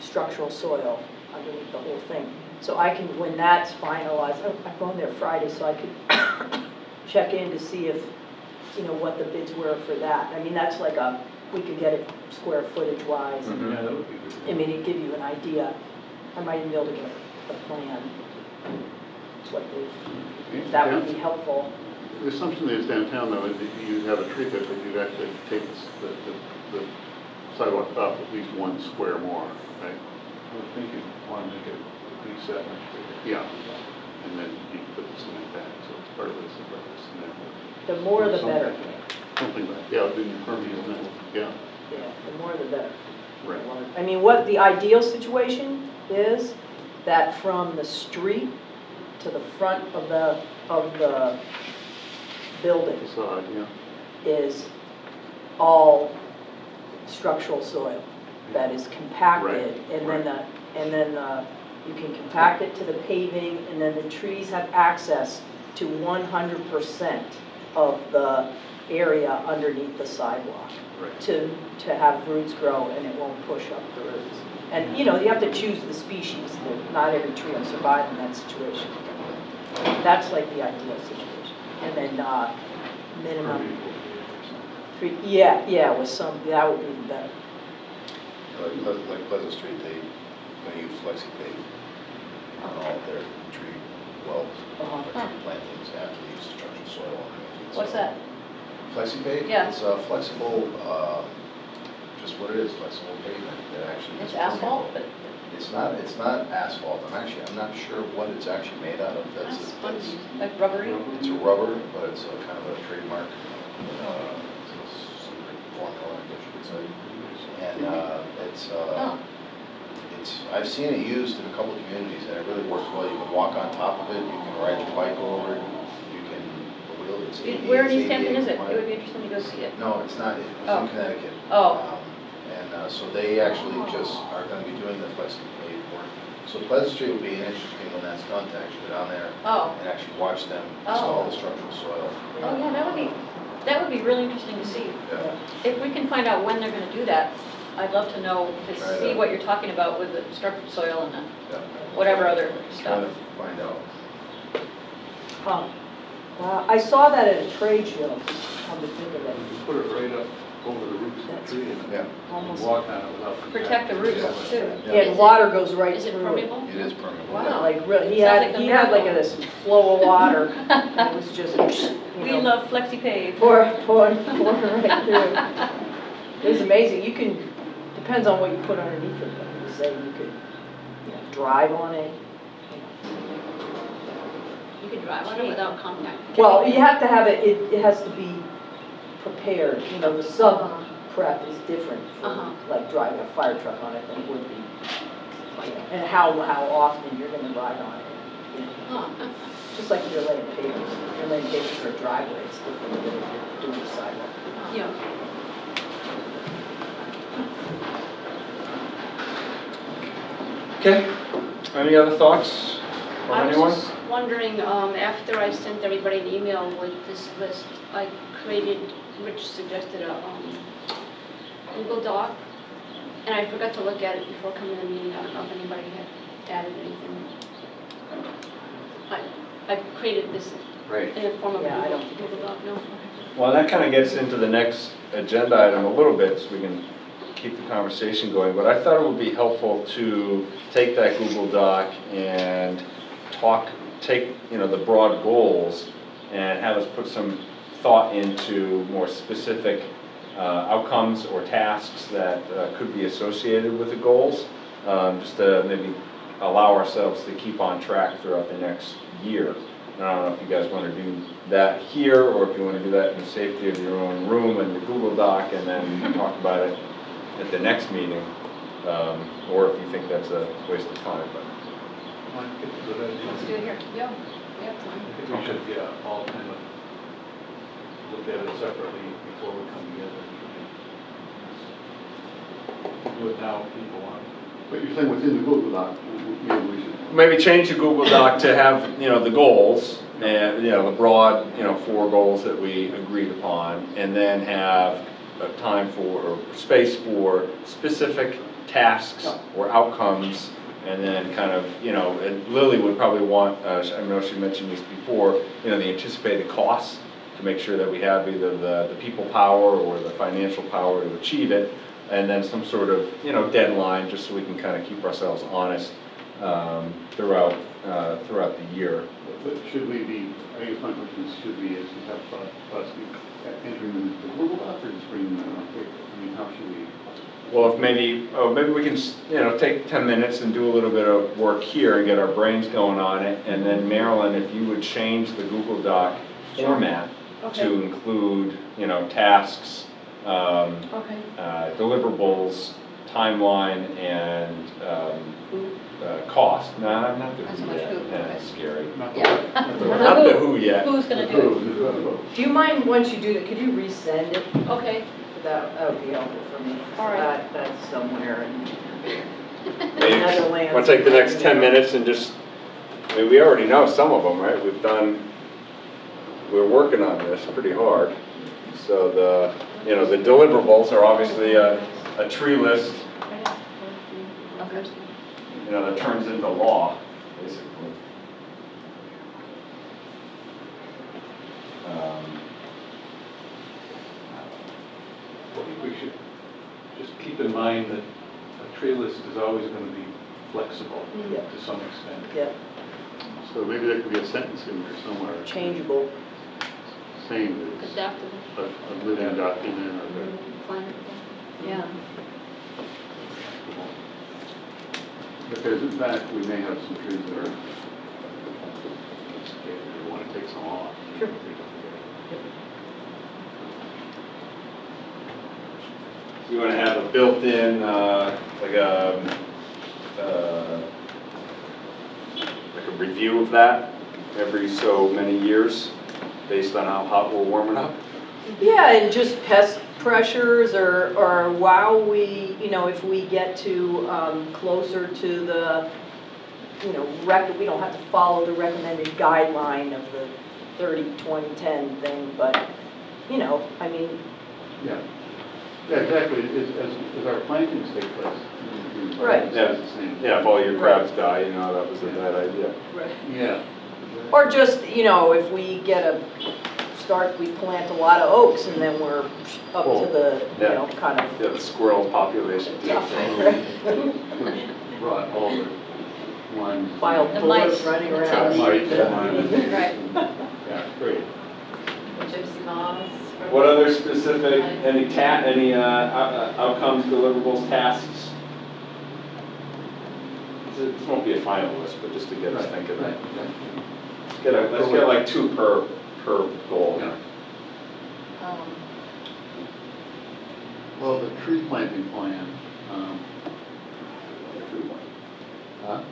structural soil underneath the whole thing. So I can, when that's finalized, I'm going there Friday, so I could check in to see if, you know, what the bids were for that. I mean, that's like a, we could get it square footage wise. Mm-hmm. Yeah, that would be good. I mean, it'd give you an idea. I might even be able to get a plan. That would be helpful. The assumption is downtown, though, is that you have a tree pit, but you'd actually take the sidewalk up at least 1 square more, right? I would think you'd want to make it at least that much bigger. Yeah. And then you put the cement back, so it's part of this and part of this and that. The more the better. Something like that. Yeah, it'd be impermeable. Yeah. Yeah, the more the better. Right. I mean, what the ideal situation is that from the street to the front of the building side, yeah, is all structural soil that is compacted, right. And right. Then the you can compact it to the paving, and then the trees have access to 100% of the area underneath the sidewalk, right, to have roots grow, and it won't push up the roots. And, you know, you have to choose the species. Not every tree will survive in that situation. That's like the ideal situation. And then minimum 3. Yeah, yeah, with some, that would be better. Like Pleasant Street, they use FlexiPave on all of their tree wells. Plantings after they use structural soil. What's that? FlexiPave? Yeah. It's a flexible, just what it is, flexible pavement that actually is asphalt, but it's not asphalt. I'm not sure what it's actually made out of. That's like rubbery? It's a rubber, but it's a kind of a trademark formula, I guess you could say. And I've seen it used in a couple of communities, and it really works well. You can walk on top of it, you can ride your bike over it, you can wheel it. Where in East Hampton is it? It would be interesting to go see it. No, it's not. It was in Connecticut. Oh. So they actually just are going to be doing the FlexiPave work. So Pleasant Street will be interesting when that's done to actually go down there and actually watch them install the structural soil. Oh yeah, that would be really interesting to see. Yeah. If we can find out when they're going to do that. I'd love to know, to see what you're talking about with the structural soil and the whatever other stuff. Find out. I saw that at a trade show. You put it right up over the roots of the tree and almost walk on it without protect the roots too. Yeah, and water goes right through it. Is it permeable? It is permeable. Wow, like really, he had like a, this flow of water. It was just, you know, we love FlexiPave. Pour right through. It's amazing. You can, depends on what you put underneath it. Like you say, you could, you know, drive on it. You can drive on it without contact. Well, you have to have it. It has to be prepared. You know, the sub prep is different from like driving a fire truck on it than it would be. and how often you're going to ride on it. You know? Just like you're laying papers. If you're laying papers for a driveway, it's different than if you're doing a sidewalk. Yeah. Okay. Any other thoughts from anyone? I was just wondering, after I sent everybody an email with this list, I created, Rich suggested a Google Doc, and I forgot to look at it before coming to the meeting. I don't know if anybody had added anything. I created this in a form of Google Doc. No. Well, that kind of gets into the next agenda item a little bit, so we can keep the conversation going, but I thought it would be helpful to take that Google Doc and take the broad goals and have us put some thought into more specific outcomes or tasks that could be associated with the goals, just to maybe allow ourselves to keep on track throughout the next year. And I don't know if you guys want to do that here or if you want to do that in the safety of your own room in the Google Doc and then talk about it at the next meeting, or if you think that's a waste of time. But let's do it here. Yeah, we have time. I think we should all kind of look at it separately before we come together. Do it now if people want. But you're saying what's in the Google Doc? We should maybe change the Google Doc to have the goals and the broad 4 goals that we agreed upon, and then have a time for or space for specific tasks or outcomes. And then kind of, and Lily would probably want, I know she mentioned this before, the anticipated costs to make sure that we have either the people power or the financial power to achieve it, and then some sort of, deadline just so we can kind of keep ourselves honest throughout the year. But should we be, I guess my question is, should we actually have us entering them into the Google Doc or just bringing them up here? I mean, how should we? Well, if maybe we can take 10 minutes and do a little bit of work here and get our brains going on it, and then Marilyn, if you would change the Google Doc format to include tasks, deliverables, timeline, and cost. No, I'm not the who yet. That's scary. Not the who yet. Who's going to do it? Do you mind once you do that? Could you resend it? Okay. That would be helpful for me. All right. That's somewhere in Netherlands. Want to take the next 10 minutes and just, I mean, we already know some of them, right? We're working on this pretty hard. So the, the deliverables are obviously a tree list, that turns into law, basically. I think we should just keep in mind that a tree list is always going to be flexible to some extent. Yeah. So maybe there could be a sentence in there somewhere. Changeable. Same as adaptable. A living document or a climate. Yeah. Because in fact, we may have some trees that are we want to take some off. Sure. You want to have a built-in, like a review of that every so many years, based on how hot we're warming up. Yeah, and just pest pressures, or while we, if we get to closer to the, we don't have to follow the recommended guideline of the 30-20-10 thing, but I mean. Yeah. Yeah, exactly. As our plantings take place. Right. Yeah. Yeah. If all your crabs die, that was a bad idea. Right. Yeah. Or just if we get we plant a lot of oaks, and then we're up to the kind of the squirrel population. Right. All the wild bullets running around. Right. Yeah. Great. Gypsy moms. What other specific, outcomes, deliverables, tasks? This won't be a final list, but just to get us thinking. Right. Let's get like 2 per goal. Yeah. Well, the tree planting plan. No,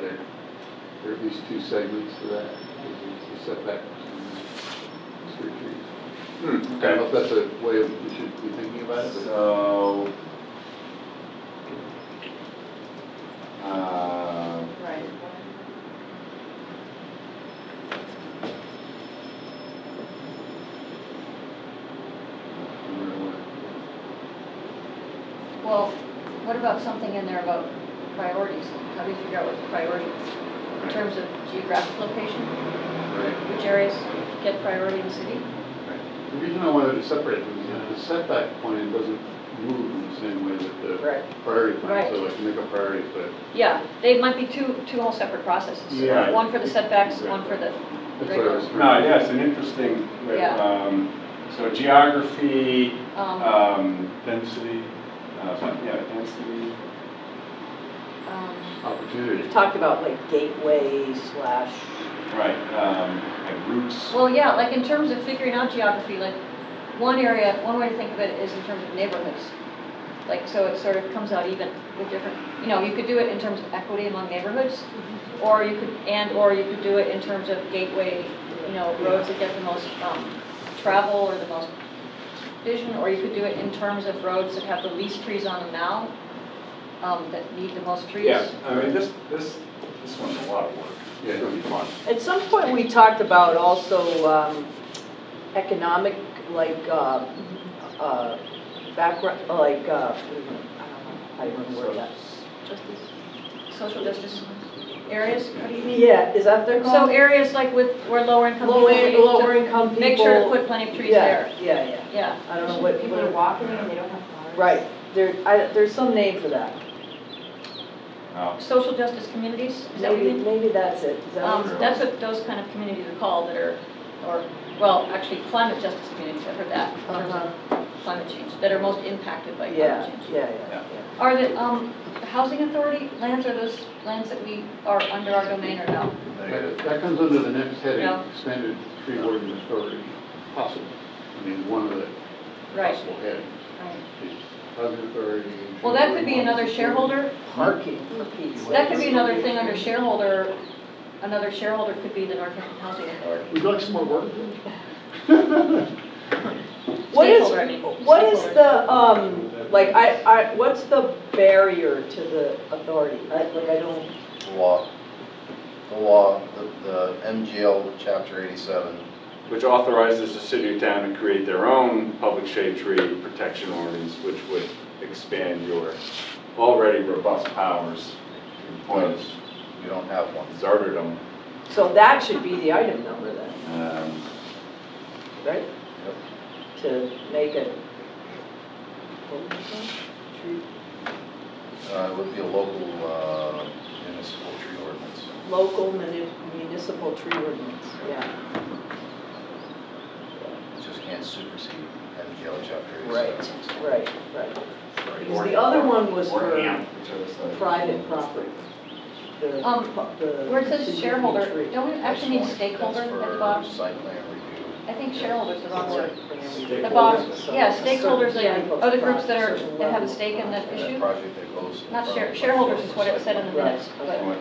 there are at least two segments to that. There's the setback from street trees. Okay. I don't know if that's a way we should be thinking about it. So, right. Well, what about something in there about priorities? How do you figure out what the priority is in terms of geographic location? Right. Which areas get priority in the city? Right. The reason I wanted to separate them is that the setback plan doesn't move in the same way that the priority plan. Right. So like make a priority, but yeah, they might be two whole separate processes. Yeah. One for the setbacks, one for the. Yeah, it's an interesting. Yeah. So geography, density. Density. Opportunity. We've talked about like gateway slash. Right. Like routes. Well, yeah. Like in terms of figuring out geography, like one way to think of it is in terms of neighborhoods. Like so, it sort of comes out even with different. You know, you could do it in terms of equity among neighborhoods, or you could or you could do it in terms of gateway. You know, roads that get the most travel or the most vision, or you could do it in terms of roads that have the least trees on them now. That need the most trees. Yeah, I mean this one's a lot of work. Yeah, it'll be fun. At some point we talked about also economic, like background, like I don't know how you word that. Justice, social justice areas. What do you mean? Yeah, is that what they're called? So areas like where lower income people. Lower income people. Make sure to put plenty of trees there. Yeah, yeah, yeah. I don't know what people are walking and they don't have cars. Right. There's some name for that. Oh. Social justice communities? Is that what you mean? Maybe that's it. Is that that's what those kind of communities are called that are, or, well, actually climate justice communities, I've heard that, in terms of climate change, that are most impacted by climate change. Yeah, yeah, yeah, yeah. Are the housing authority lands, are those lands that we are under our domain or no? That comes under the next heading, Standard tree warden authority, possible. I mean, one of the possible headings. Right. Well, that could be another shareholder. Parking. That could be another thing under shareholder. Another shareholder could be the Northampton Housing Authority. Would you like some more work? What is the like? What's the barrier to the authority? The MGL Chapter 87. Which authorizes the city or town to create their own public shade tree protection ordinance, which would expand your already robust powers. Your point is, you don't have one. Zarderdom. So that should be the item number then. Right? Yep. To make a tree. It would be a local municipal tree ordinance. Local municipal tree ordinance. Yeah. Can't supersede MGL Chapter 87. Right, right, right. Because the other one was for private property. Where it says shareholder, don't we actually need stakeholder at the bottom? I think shareholders the wrong word. The bottom, yeah, stakeholders are other groups that have a stake in that issue. Not shareholders is what it said in the minutes, but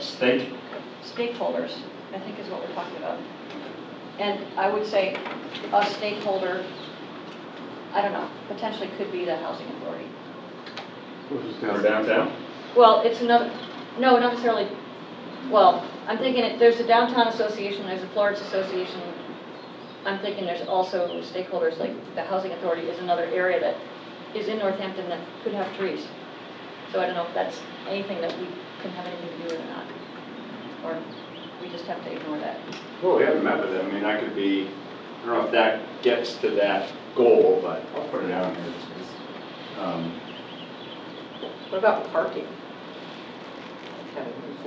stakeholders, I think, is what we're talking about. And I would say a stakeholder, I don't know, potentially could be the housing authority. Or downtown? Well, it's another, no, not necessarily, well, I'm thinking there's a downtown association, there's a Florence association. I'm thinking there's also stakeholders, like the housing authority is another area that is in Northampton that could have trees. So I don't know if that's anything that we can have anything to do with or not. Or we just have to ignore that. Well, we have a map of that. I mean, I could be, I don't know if that gets to that goal, but I'll put it down here. What about parking?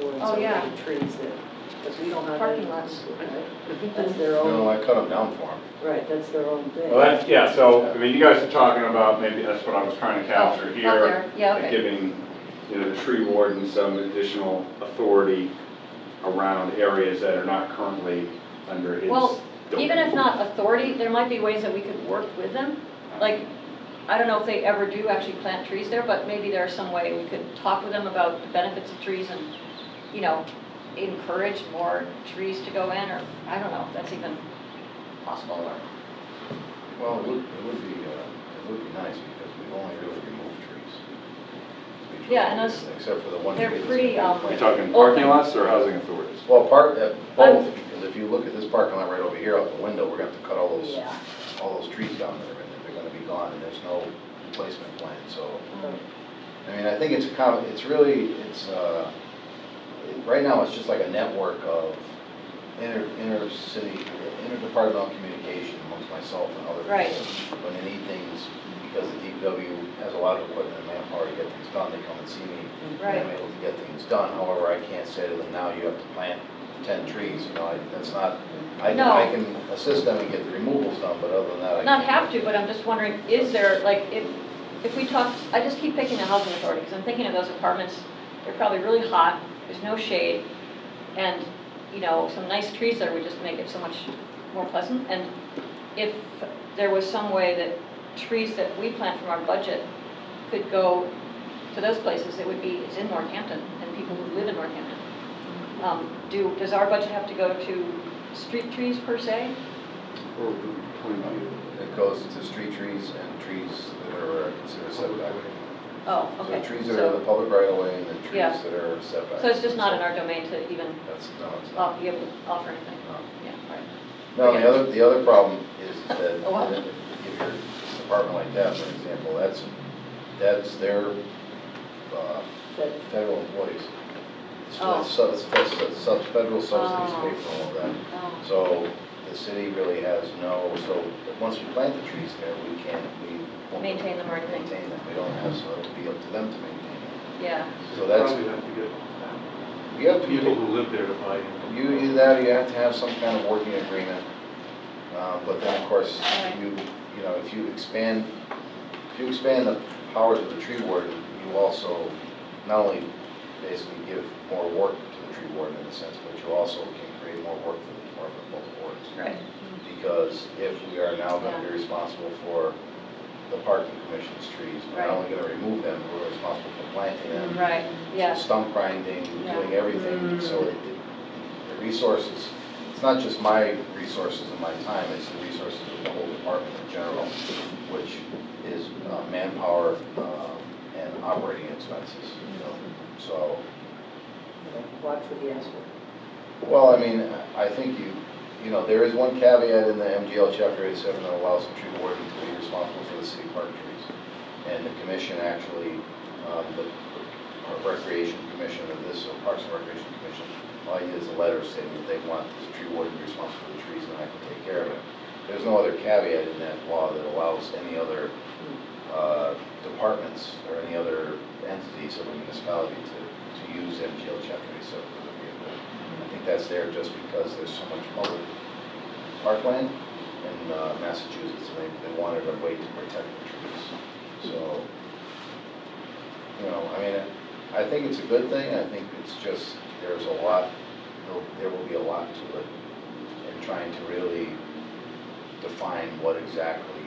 Oh, yeah. Trees there. Because we don't have parking lots. That's their own. No, I cut them down for them. Right, that's their own thing. Well, that's, yeah, so, I mean, you guys are talking about, maybe that's what I was trying to capture here. Yeah, okay. Like giving, you know, the tree warden some additional authority around areas that are not currently under his. Well, even if not authority, there might be ways that we could work with them. Like, I don't know if they ever do actually plant trees there, but maybe there's some way we could talk with them about the benefits of trees and, you know, encourage more trees to go in, or I don't know if that's even possible. Or well, it would be nice because we've only really removed trees. Yeah, and those, except for the one. They're pretty. You're talking parking lots or housing authorities? Well, both. Because if you look at this parking lot right over here out the window, we're going to have to cut all those all those trees down there, and they're going to be gone, and there's no replacement plan. So, I mean, I think it's a common. It's really right now, it's just like a network of interdepartmental communication amongst myself and other people. When they need things, because the DPW has a lot of equipment and manpower to get things done, they come and see me. And I'm able to get things done. However, I can't say to them, now you have to plant 10 trees. You know, that's not. I can assist them and get the removals done, but other than that, I not can't have to. But I'm just wondering, is there like if we talk? I just keep picking the housing authority because I'm thinking of those apartments. They're probably really hot. There's no shade, and you know, some nice trees there would just make it so much more pleasant. And if there was some way that trees that we plant from our budget could go to those places, it would be, it's in Northampton, and people who live in Northampton. Does our budget have to go to street trees per se? Or it goes to street trees and trees that are considered setback. Oh, okay. So the trees that are in the public right of way and the trees that are set back. So it's just not in our domain to even be able to offer anything. No. Yeah, right. No, okay. the other problem is that if you're an apartment like that, for example, that's their federal employees. It's federal subsidies pay for all of that. Oh. So the city really has so once we plant the trees there, we can't maintain them or anything. Maintain them. We don't have, so it would be up to them to maintain them. Yeah. So that's. Probably have to get you have to people who live there to buy in. You either that, or you have to have some kind of working agreement. But then, of course, you know, if you expand the powers of the tree warden, you also not only basically give more work to the tree warden in a sense, but you also can create more work for the department of both boards. Right. Because if we are now going to be responsible for the parking commission's trees, we're not only going to remove them, we're responsible for planting them, stump grinding, doing everything. So the resources, it's not just my resources and my time, it's the resources of the whole department in general, which is manpower and operating expenses. You know? So watch for the answer. Well, I mean, I think you know, there is one caveat in the MGL Chapter 87 that allows the tree warden to be responsible for the city park trees. And the commission actually, the Recreation Commission of this, or Parks and Recreation Commission, all you is a letter stating that they want the tree warden to be responsible for the trees and I can take care of it. There's no other caveat in that law that allows any other departments or any other entities of a municipality to use MGL Chapter 87 for the vehicle. I think that's there just because there's so much public parkland in Massachusetts, and they wanted a way to protect the trees. So, you know, I mean, I think it's a good thing. I think it's just there's a lot, there will be a lot to it, and trying to really define what exactly.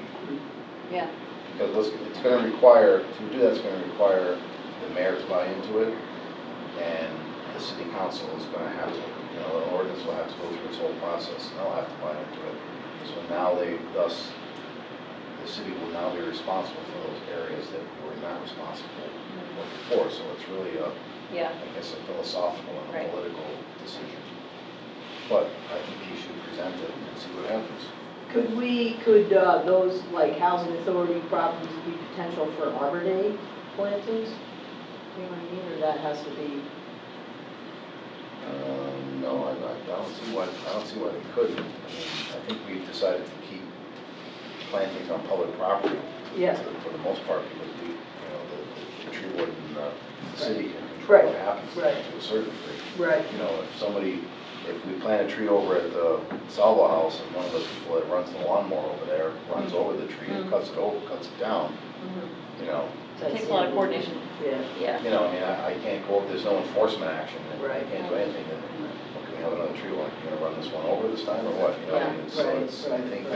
Yeah. Because it's going to require, to do that, it's going to require the mayor to buy into it, and the city council is going to have to, you know, an ordinance will have to go through this whole process, and they'll have to buy into it. So now the city will now be responsible for those areas that we were not responsible for before. So it's really a, I guess, a philosophical and a political decision. But I think he should present it and see what happens. Could those like housing authority properties be potential for Arbor Day plantings? You know what I mean, or that has to be? No, I don't see why they couldn't. I mean, I think we've decided to keep plantings on public property. Yes. For the most part, because we, you know, the tree warden and the city can control what happens to a certain degree. Right. You know, if we plant a tree over at the Salvo house and one of the people that runs the lawnmower over there runs over the tree and cuts it down, you know. It takes a lot of coordination. Yeah. You know, I mean, I can't go, there's no enforcement action. Right. I can't do anything. Can we have another tree? Are you going to run this one over this time or what? You know, I mean, so I think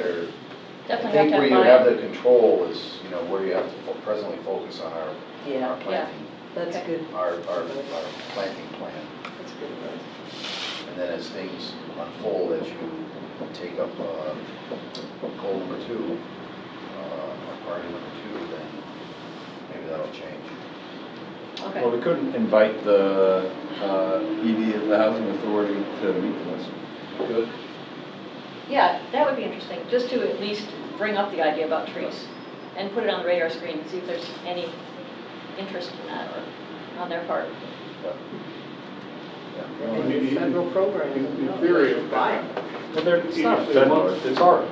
Definitely. I think where you have the control is, you know, where you have to presently focus on our planting. Yeah. That's good. Our planting plan. That's good. Right? And then as things unfold, as you take up goal number 2, or priority number 2, then maybe that'll change. Okay. Well, we couldn't invite the ED of the Housing Authority to meet with us. Good. Yeah, that would be interesting, just to at least bring up the idea about trees and put it on the radar screen and see if there's any interest in that or on their part. Yeah. Yeah. Well, it's federal program. In theory, of buying. It's not federal. It's art.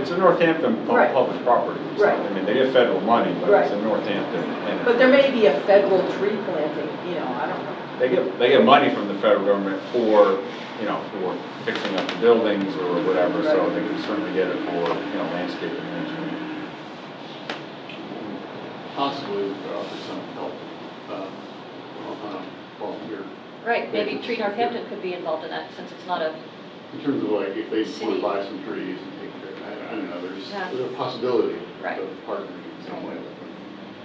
It's a Northampton public property. Right. I mean, they get federal money, but it's a Northampton. And but there may be a federal tree planting. You know, I don't know. They get money from the federal government for, you know, for fixing up the buildings or whatever. Right. So they can certainly get it for, you know, landscaping management. Possibly we could offer some help on a volunteer. Right. Maybe Tree Northampton could be involved in that, since it's not a. In terms of, like, if they want to buy some trees and take care of it, I don't know, there's a possibility of partnering in some way.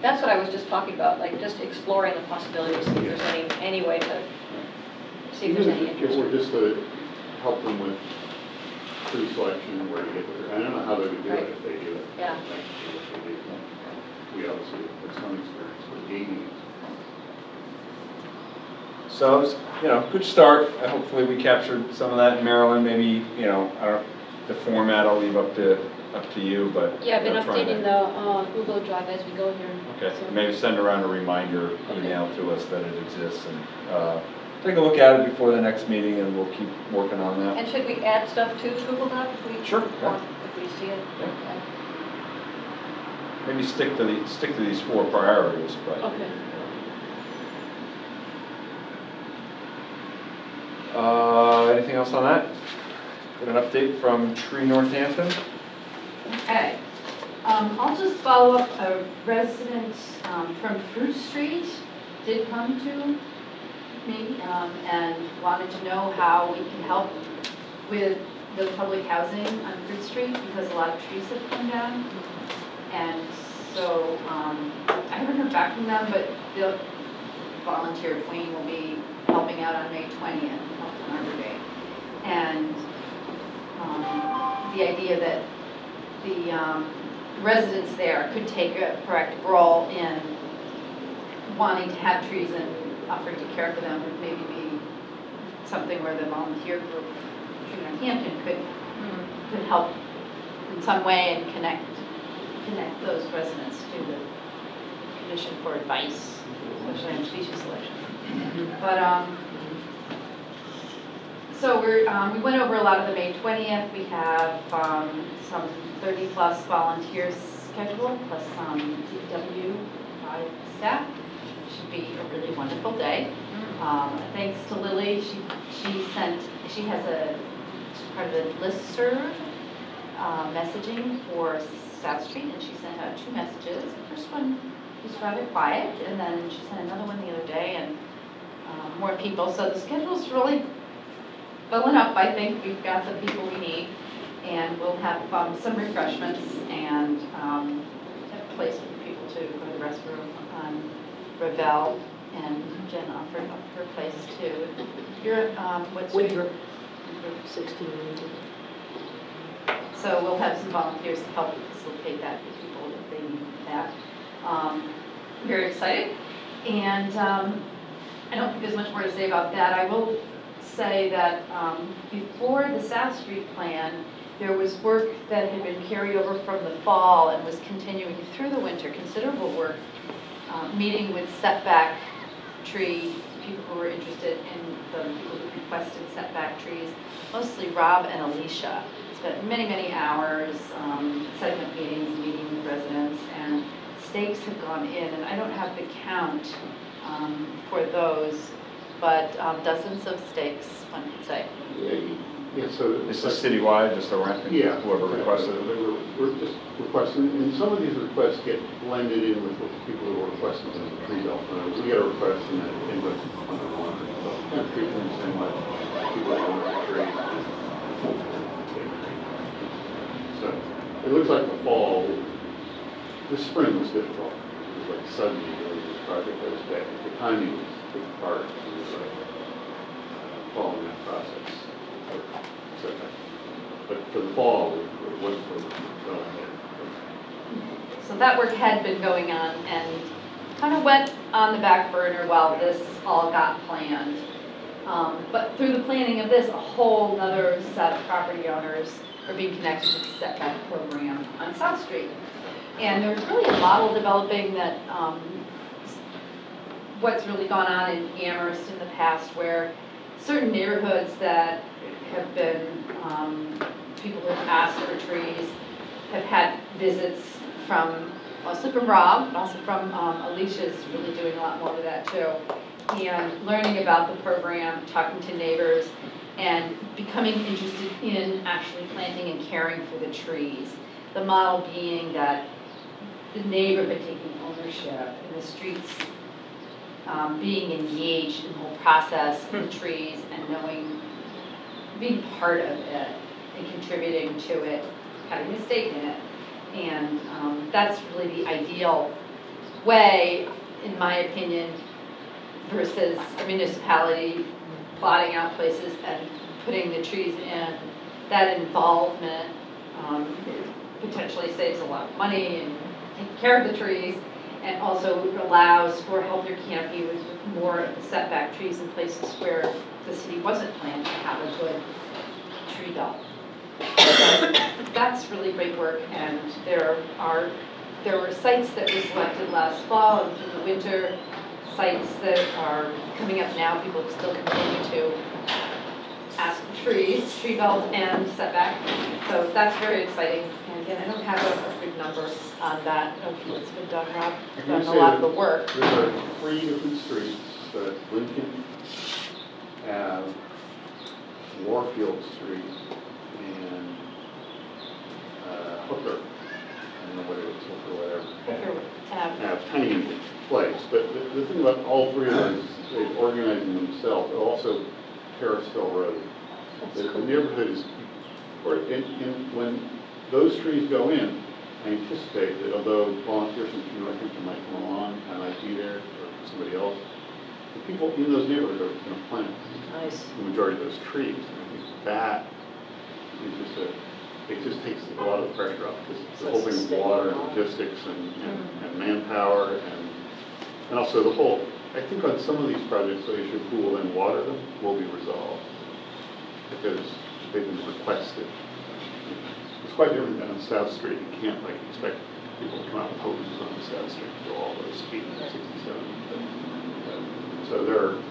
That's what I was just talking about, like just exploring the possibility to see if there's any way to see if there's any interest. Or just to help them with tree selection and where to get there. I don't know how they would do it if they do it. Yeah. Like, if they do it. We obviously have some experience with gaining it. So, you know, good start. Hopefully we captured some of that in Maryland. Maybe, you know, I don't, the format I'll leave up to you, but yeah, I've been updating the Google Drive as we go here. Okay, so maybe send around a reminder email to us that it exists, and take a look at it before the next meeting, and we'll keep working on that. And should we add stuff to Google Doc if we if we see it? Yeah. Okay. Maybe stick to these 4 priorities, but. Okay. Anything else on that? Get an update from Tree Northampton. Okay. I'll just follow up. A resident from Fruit Street did come to me and wanted to know how we can help with the public housing on Fruit Street, because a lot of trees have come down. And so I haven't heard back from them, but the volunteer Wayne will be helping out on May 20th on Arbor Day. And the idea that the residents there could take a proactive role in wanting to have trees and offering to care for them would maybe be something where the volunteer group in Northampton could help in some way and connect those residents to the Commission for Advice, especially on species selection. But so we went over a lot of the May 20th. We have some 30+ volunteers scheduled, plus some DPW staff. It should be a really wonderful day. Thanks to Lily, she has she's part of the listserv messaging for South Street, and she sent out 2 messages. The first one was rather quiet, and then she sent another one the other day, and more people. So the schedule's really filling up. I think we've got the people we need, and we'll have some refreshments and a place for people to go to the restroom. Ravel and Jen offered up her place too. You're what street? Weaver. 16. So we'll have some volunteers to help facilitate that for people if they need that. Very excited, and I don't think there's much more to say about that. I will say that before the South Street plan, there was work that had been carried over from the fall and was continuing through the winter, considerable work, meeting with setback tree people who were interested in the people who requested setback trees, mostly Rob and Alicia. Spent many, many hours, segment meetings, meeting with residents, and stakes have gone in, and I don't have the count for those, but dozens of stakes, one could say. Yeah, so this is citywide, just around whoever requested it. We're just requesting, and some of these requests get blended in with people who are requesting the tree belt. We get a request and then input on the one and treat them the same way. People who want to create. So It looks like the fall, this spring was difficult. It was like suddenly the project goes back. The timing was a big part. It was like following that process. But for the fall, it wasn't really going ahead. So that work had been going on and kind of went on the back burner while this all got planned. But through the planning of this, a whole other set of property owners are being connected to the setback program on South Street. And there's really a model developing that what's really gone on in Amherst in the past, where certain neighborhoods that have been, people who have asked for trees have had visits from, mostly from Rob, but also from Alicia's really doing a lot more with that too. And learning about the program, talking to neighbors, and becoming interested in actually planting and caring for the trees. The model being that the neighborhood taking ownership and the streets being engaged in the whole process of the trees and knowing, being part of it and contributing to it, having a stake in it. And that's really the ideal way, in my opinion, versus a municipality plotting out places and putting the trees in. That involvement potentially saves a lot of money and taking care of the trees, and also allows for healthier canopy with more setback trees in places where the city wasn't planning to have a good tree belt. That's really great work, and there were sites that were selected last fall and through the winter, sites that are coming up now. People still continue to ask for trees, tree belt, and setback. So that's very exciting. And again, I don't have a big number on that. It's been done, Rob. I've done a lot of the work. There are 3 different streets that Lincoln have, Warfield Street, and Hooker. I don't know what it is, Hooker, whatever. Hooker have tiny place. But the thing about all 3 of those is they're organizing themselves. They're also Terrace Hill Road. The neighborhood is, when those trees go in, I anticipate that although volunteers from Northampton might come along, I might be there, or somebody else, the people in those neighborhoods are going to plant the majority of those trees. And I think that is just it just takes a lot of pressure off, because the whole thing with water and logistics and manpower and also the whole, I think on some of these projects, the issue of who will then water them will be resolved, because they've been requested. It's quite different than on South Street. You can't like expect people to come out with hoses on South Street for all those 867. So there are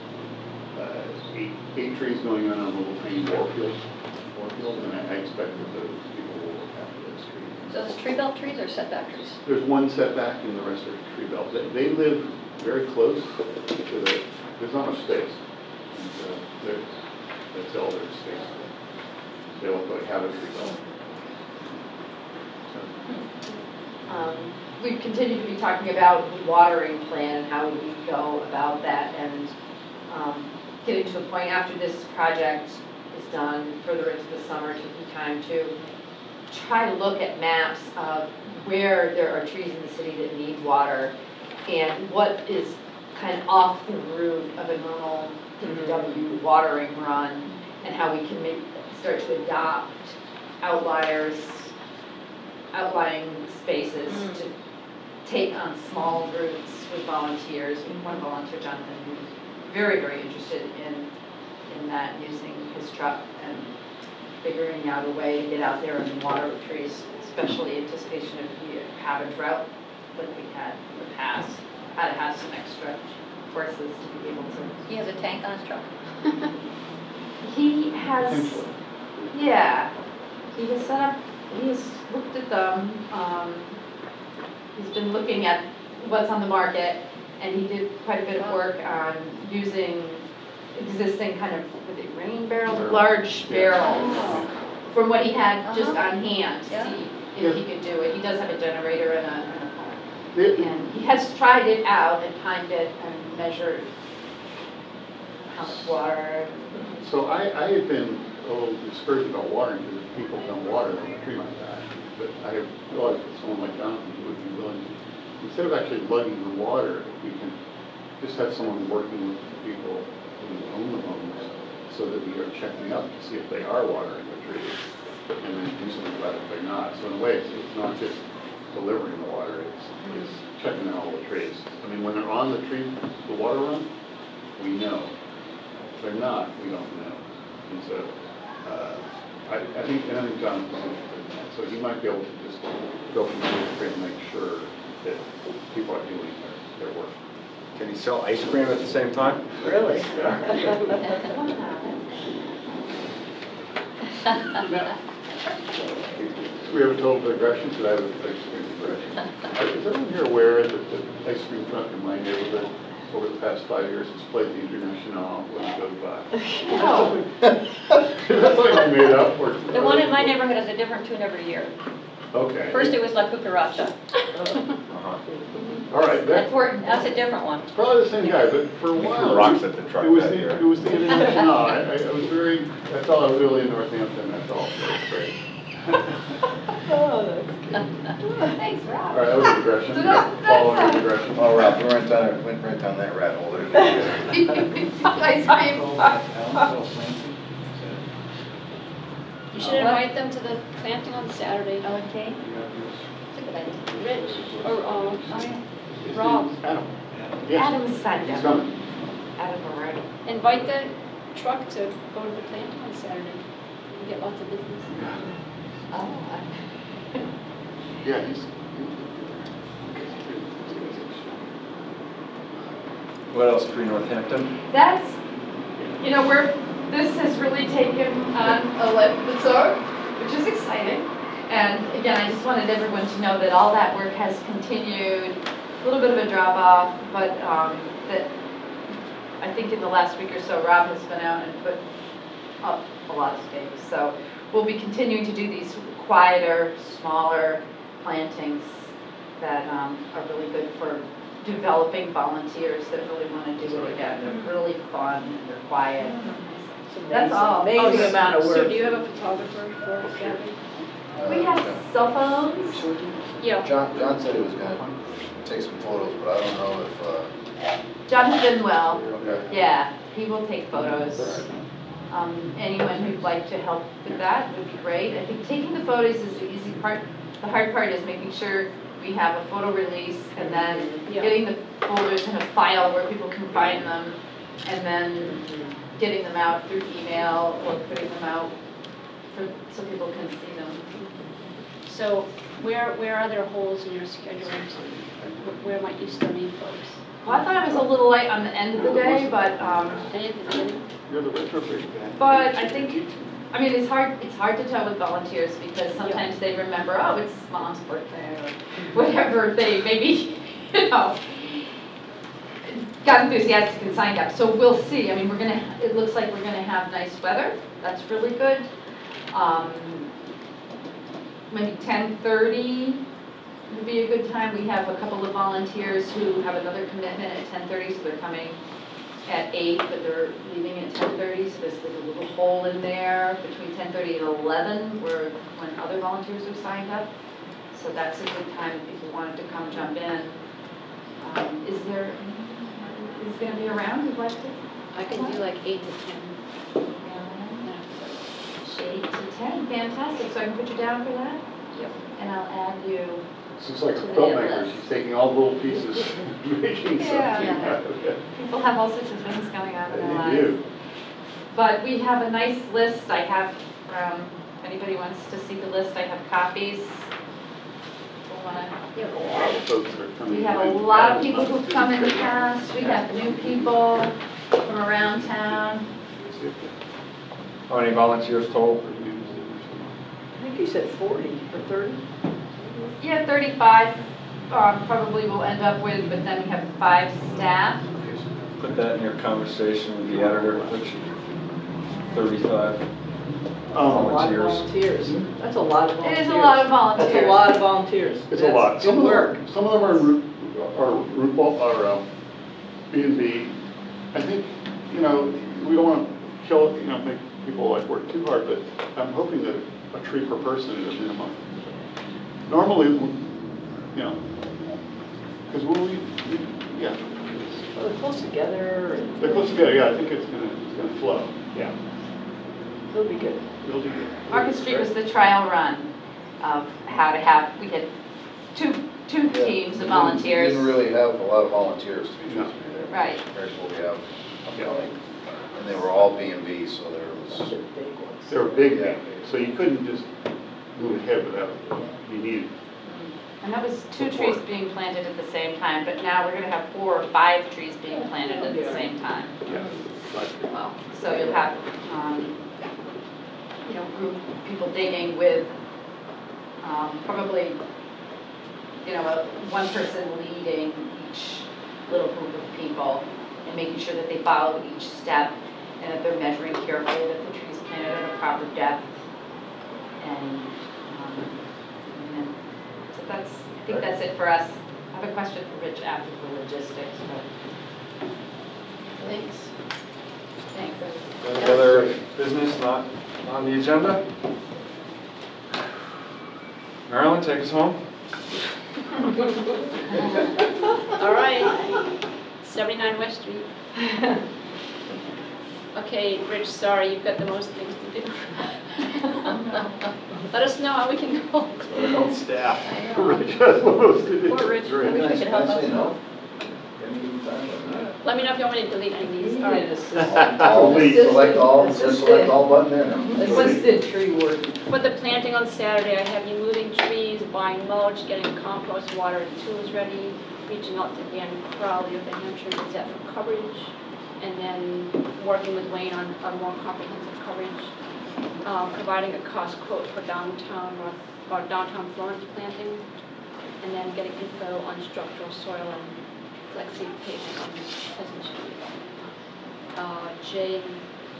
8 trees going on a little tiny Warfield, and I expect that those people will look after those trees. So those tree belt trees or setback trees? There's 1 setback, and the rest are tree belt. They live very close to the, there's not much space. That's all their space. They don't really have a tree belt. We continue to be talking about the watering plan and how we go about that, and getting to a point after this project is done, further into the summer, taking time to try to look at maps of where there are trees in the city that need water and what is kind of off the route of a normal DPW watering run, and how we can start to adopt outlying spaces to take on small routes with volunteers. We have 1 volunteer, Jonathan, who's very, very interested in that, using his truck and figuring out a way to get out there and water the trees, especially in anticipation of if we have a drought like we had in the past, how to have some extra horses to be able to. He has a tank on his truck. He has, yeah, he has set up, he's looked at them, he's been looking at what's on the market, and he did quite a bit of work on using existing kind of, were they rain barrels? Large barrels from what he had just on hand to see if he could do it. He does have a generator and a pump. And he has tried it out and timed it and measured how much water. So I have been a little discouraged about watering because if people don't water, then the tree might die. but I realized that someone like Jonathan would be willing to, instead of actually lugging the water, we can just have someone working with the people who own the homes so that we are checking up to see if they are watering the trees and then do something about it if they're not. So in a way, it's not just delivering the water, it's checking out all the trees. I mean, when they're on the tree, the water run, we know. If they're not, we don't know. And so I think, and I think John's going to do that. So he might be able to just go from the tree and make sure that people are doing their work. Can he sell ice cream at the same time? Really? Yeah. We have a total digression, but I have an ice cream digression. Is everyone here aware that the ice cream truck in my neighborhood over the past 5 years has played the International Let's Go By? No. That's like made up. Or the one in my neighborhood is a different tune every year. Okay. First it was La Cucaracha. All right. That, that's a different one. It's probably the same guy, but for a while, rocks at the truck it was the International. I was very, that's all I was really in Northampton, that's all. That's great. Thanks, Rob. All right, that was a digression. Following a digression. Oh, Rob, we went right down that rabbit hole. Ice cream. You should invite them to the planting on Saturday. Oh, okay. Rich or Rob. Adam. Yes. Adam's son. Adam or Adam. Invite the truck to go to the planting on Saturday. You get lots of business. Yeah. Oh. Yeah. What else for Northampton? That's, you know, this has really taken on a life of its own, which is exciting. And again, I just wanted everyone to know that all that work has continued. A little bit of a drop off, but that I think in the last week or so, Rob has been out and put up a lot of stakes. So we'll be continuing to do these quieter, smaller plantings that are really good for developing volunteers that really want to do it again. They're really fun, they're quiet. That's all. Amazing amount of work. So do you have a photographer for us, Gabby? We have cell phones. Yeah. John said he was going to take some photos, but I don't know if... John's been well. Okay. Yeah, he will take photos. Right. Anyone who'd like to help with that would be great. I think taking the photos is the easy part. The hard part is making sure we have a photo release and then getting the folders in a file where people can find them and then getting them out through email or putting them out so people can see them. So where are there holes in your schedule? Where might you still need folks? Well, I thought I was a little light on the end of the day, but I think, I mean, it's hard to tell with volunteers because sometimes they remember, oh, it's mom's birthday or whatever, they maybe, you know, got enthusiastic and signed up. So we'll see. I mean, it looks like we're gonna have nice weather. That's really good. Maybe 10:30 would be a good time. We have a couple of volunteers who have another commitment at 10:30, so they're coming at 8, but they're leaving at 10:30, so there's a little hole in there between 10:30 and 11 where when other volunteers are signed up. So that's a good time if people wanted to come jump in. Is there anyone who's going to be around who'd like to? I could do like 8 to 10. 8 to 10, fantastic. So I can put you down for that? Yep. And I'll add you. So it's like a filmmaker. She's taking all the little pieces and making something out of it. People have all sorts of things going on in their lives. They do. But we have a nice list. I have, if anybody wants to see the list, I have copies. We have a lot of people who've come in the past. We have new people from around town. How many volunteers total? I think you said 40 or 30. Yeah, 35 probably we'll end up with, but then we have 5 staff. Put that in your conversation with the editor, which 35 volunteers. That's a lot of volunteers. It is a lot of volunteers. That's a lot of volunteers. It's a lot. Some work. Some of them are B&B. I think, you know, we don't want to kill it, you know, make people like work too hard, but I'm hoping that a tree per person is a minimum. normally, you know, because when we, yeah. Well, they're close together. And they're close together, yeah. I think it's gonna flow. Yeah. It'll be good. It'll be good. Market Street was the trial run of how to have, we had two teams of volunteers. We didn't really have a lot of volunteers to be trusted there. Right. Compared to what we have upcoming. And they were all B&B, so there was... They were big, yeah. So you couldn't just move ahead without you needed. And that was two trees being planted at the same time, but now we're going to have 4 or 5 trees being planted at the same time. Yeah. Well, so you'll have, you know, group of people digging with probably, you know, one person leading each little group of people and making sure that they follow each step and that they're measuring carefully, that the tree's planted at a proper depth, and so that's, I think that's it for us. I have a question for Rich after the logistics, but thanks. Thanks. Any other business not on the agenda? Marilyn, take us home. All right. 79 West Street. Okay, Rich, sorry, you've got the most things to do. Let us know how we can help. Help staff. Rich has the most to do. Poor Rich. Maybe we can help us. Let me know if you want me to delete any of these. All right. Select all button there. What's the tree work? For the planting on Saturday, I have you moving trees, buying mulch, getting compost, water, and tools ready, reaching out to Dan Crowley of the Hampshire Gazette for coverage, and then working with Wayne on a more comprehensive coverage, providing a cost quote for downtown Florence planting, and then getting info on structural soil and FlexiPave on Pleasant Street.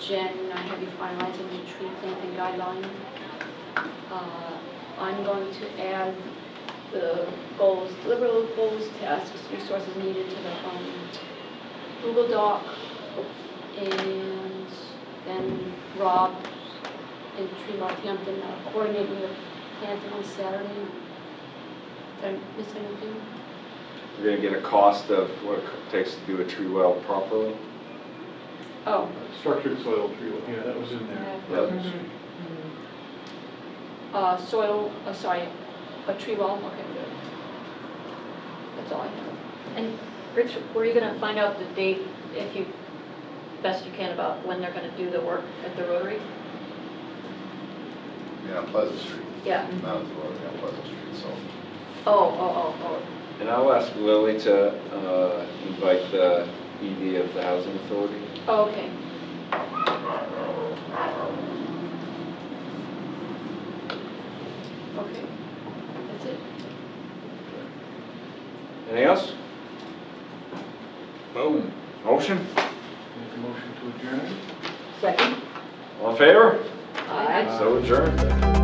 Jen, I have you finalizing the tree planting guideline. I'm going to add the goals, deliverable goals, tasks, resources needed to the Google Doc, and then Rob and Tree Northampton are coordinating the planting on Saturday. Did I miss anything? You're going to get a cost of what it takes to do a tree well properly. Oh. Structured soil tree well. Yeah, that was in there. Yeah. Mm-hmm. A tree well? Okay, good. That's all I know. And Rich, were you going to find out the date, if you best you can, about when they're going to do the work at the Rotary? Yeah, on Pleasant Street. Yeah. Not at the Rotary, on Pleasant Street, so. Oh. And I'll ask Lily to invite the ED of the Housing Authority. Oh, okay. Okay. That's it. Anything else? Boom. Motion? Make a motion to adjourn. Second. All in favor? Aye. So adjourned.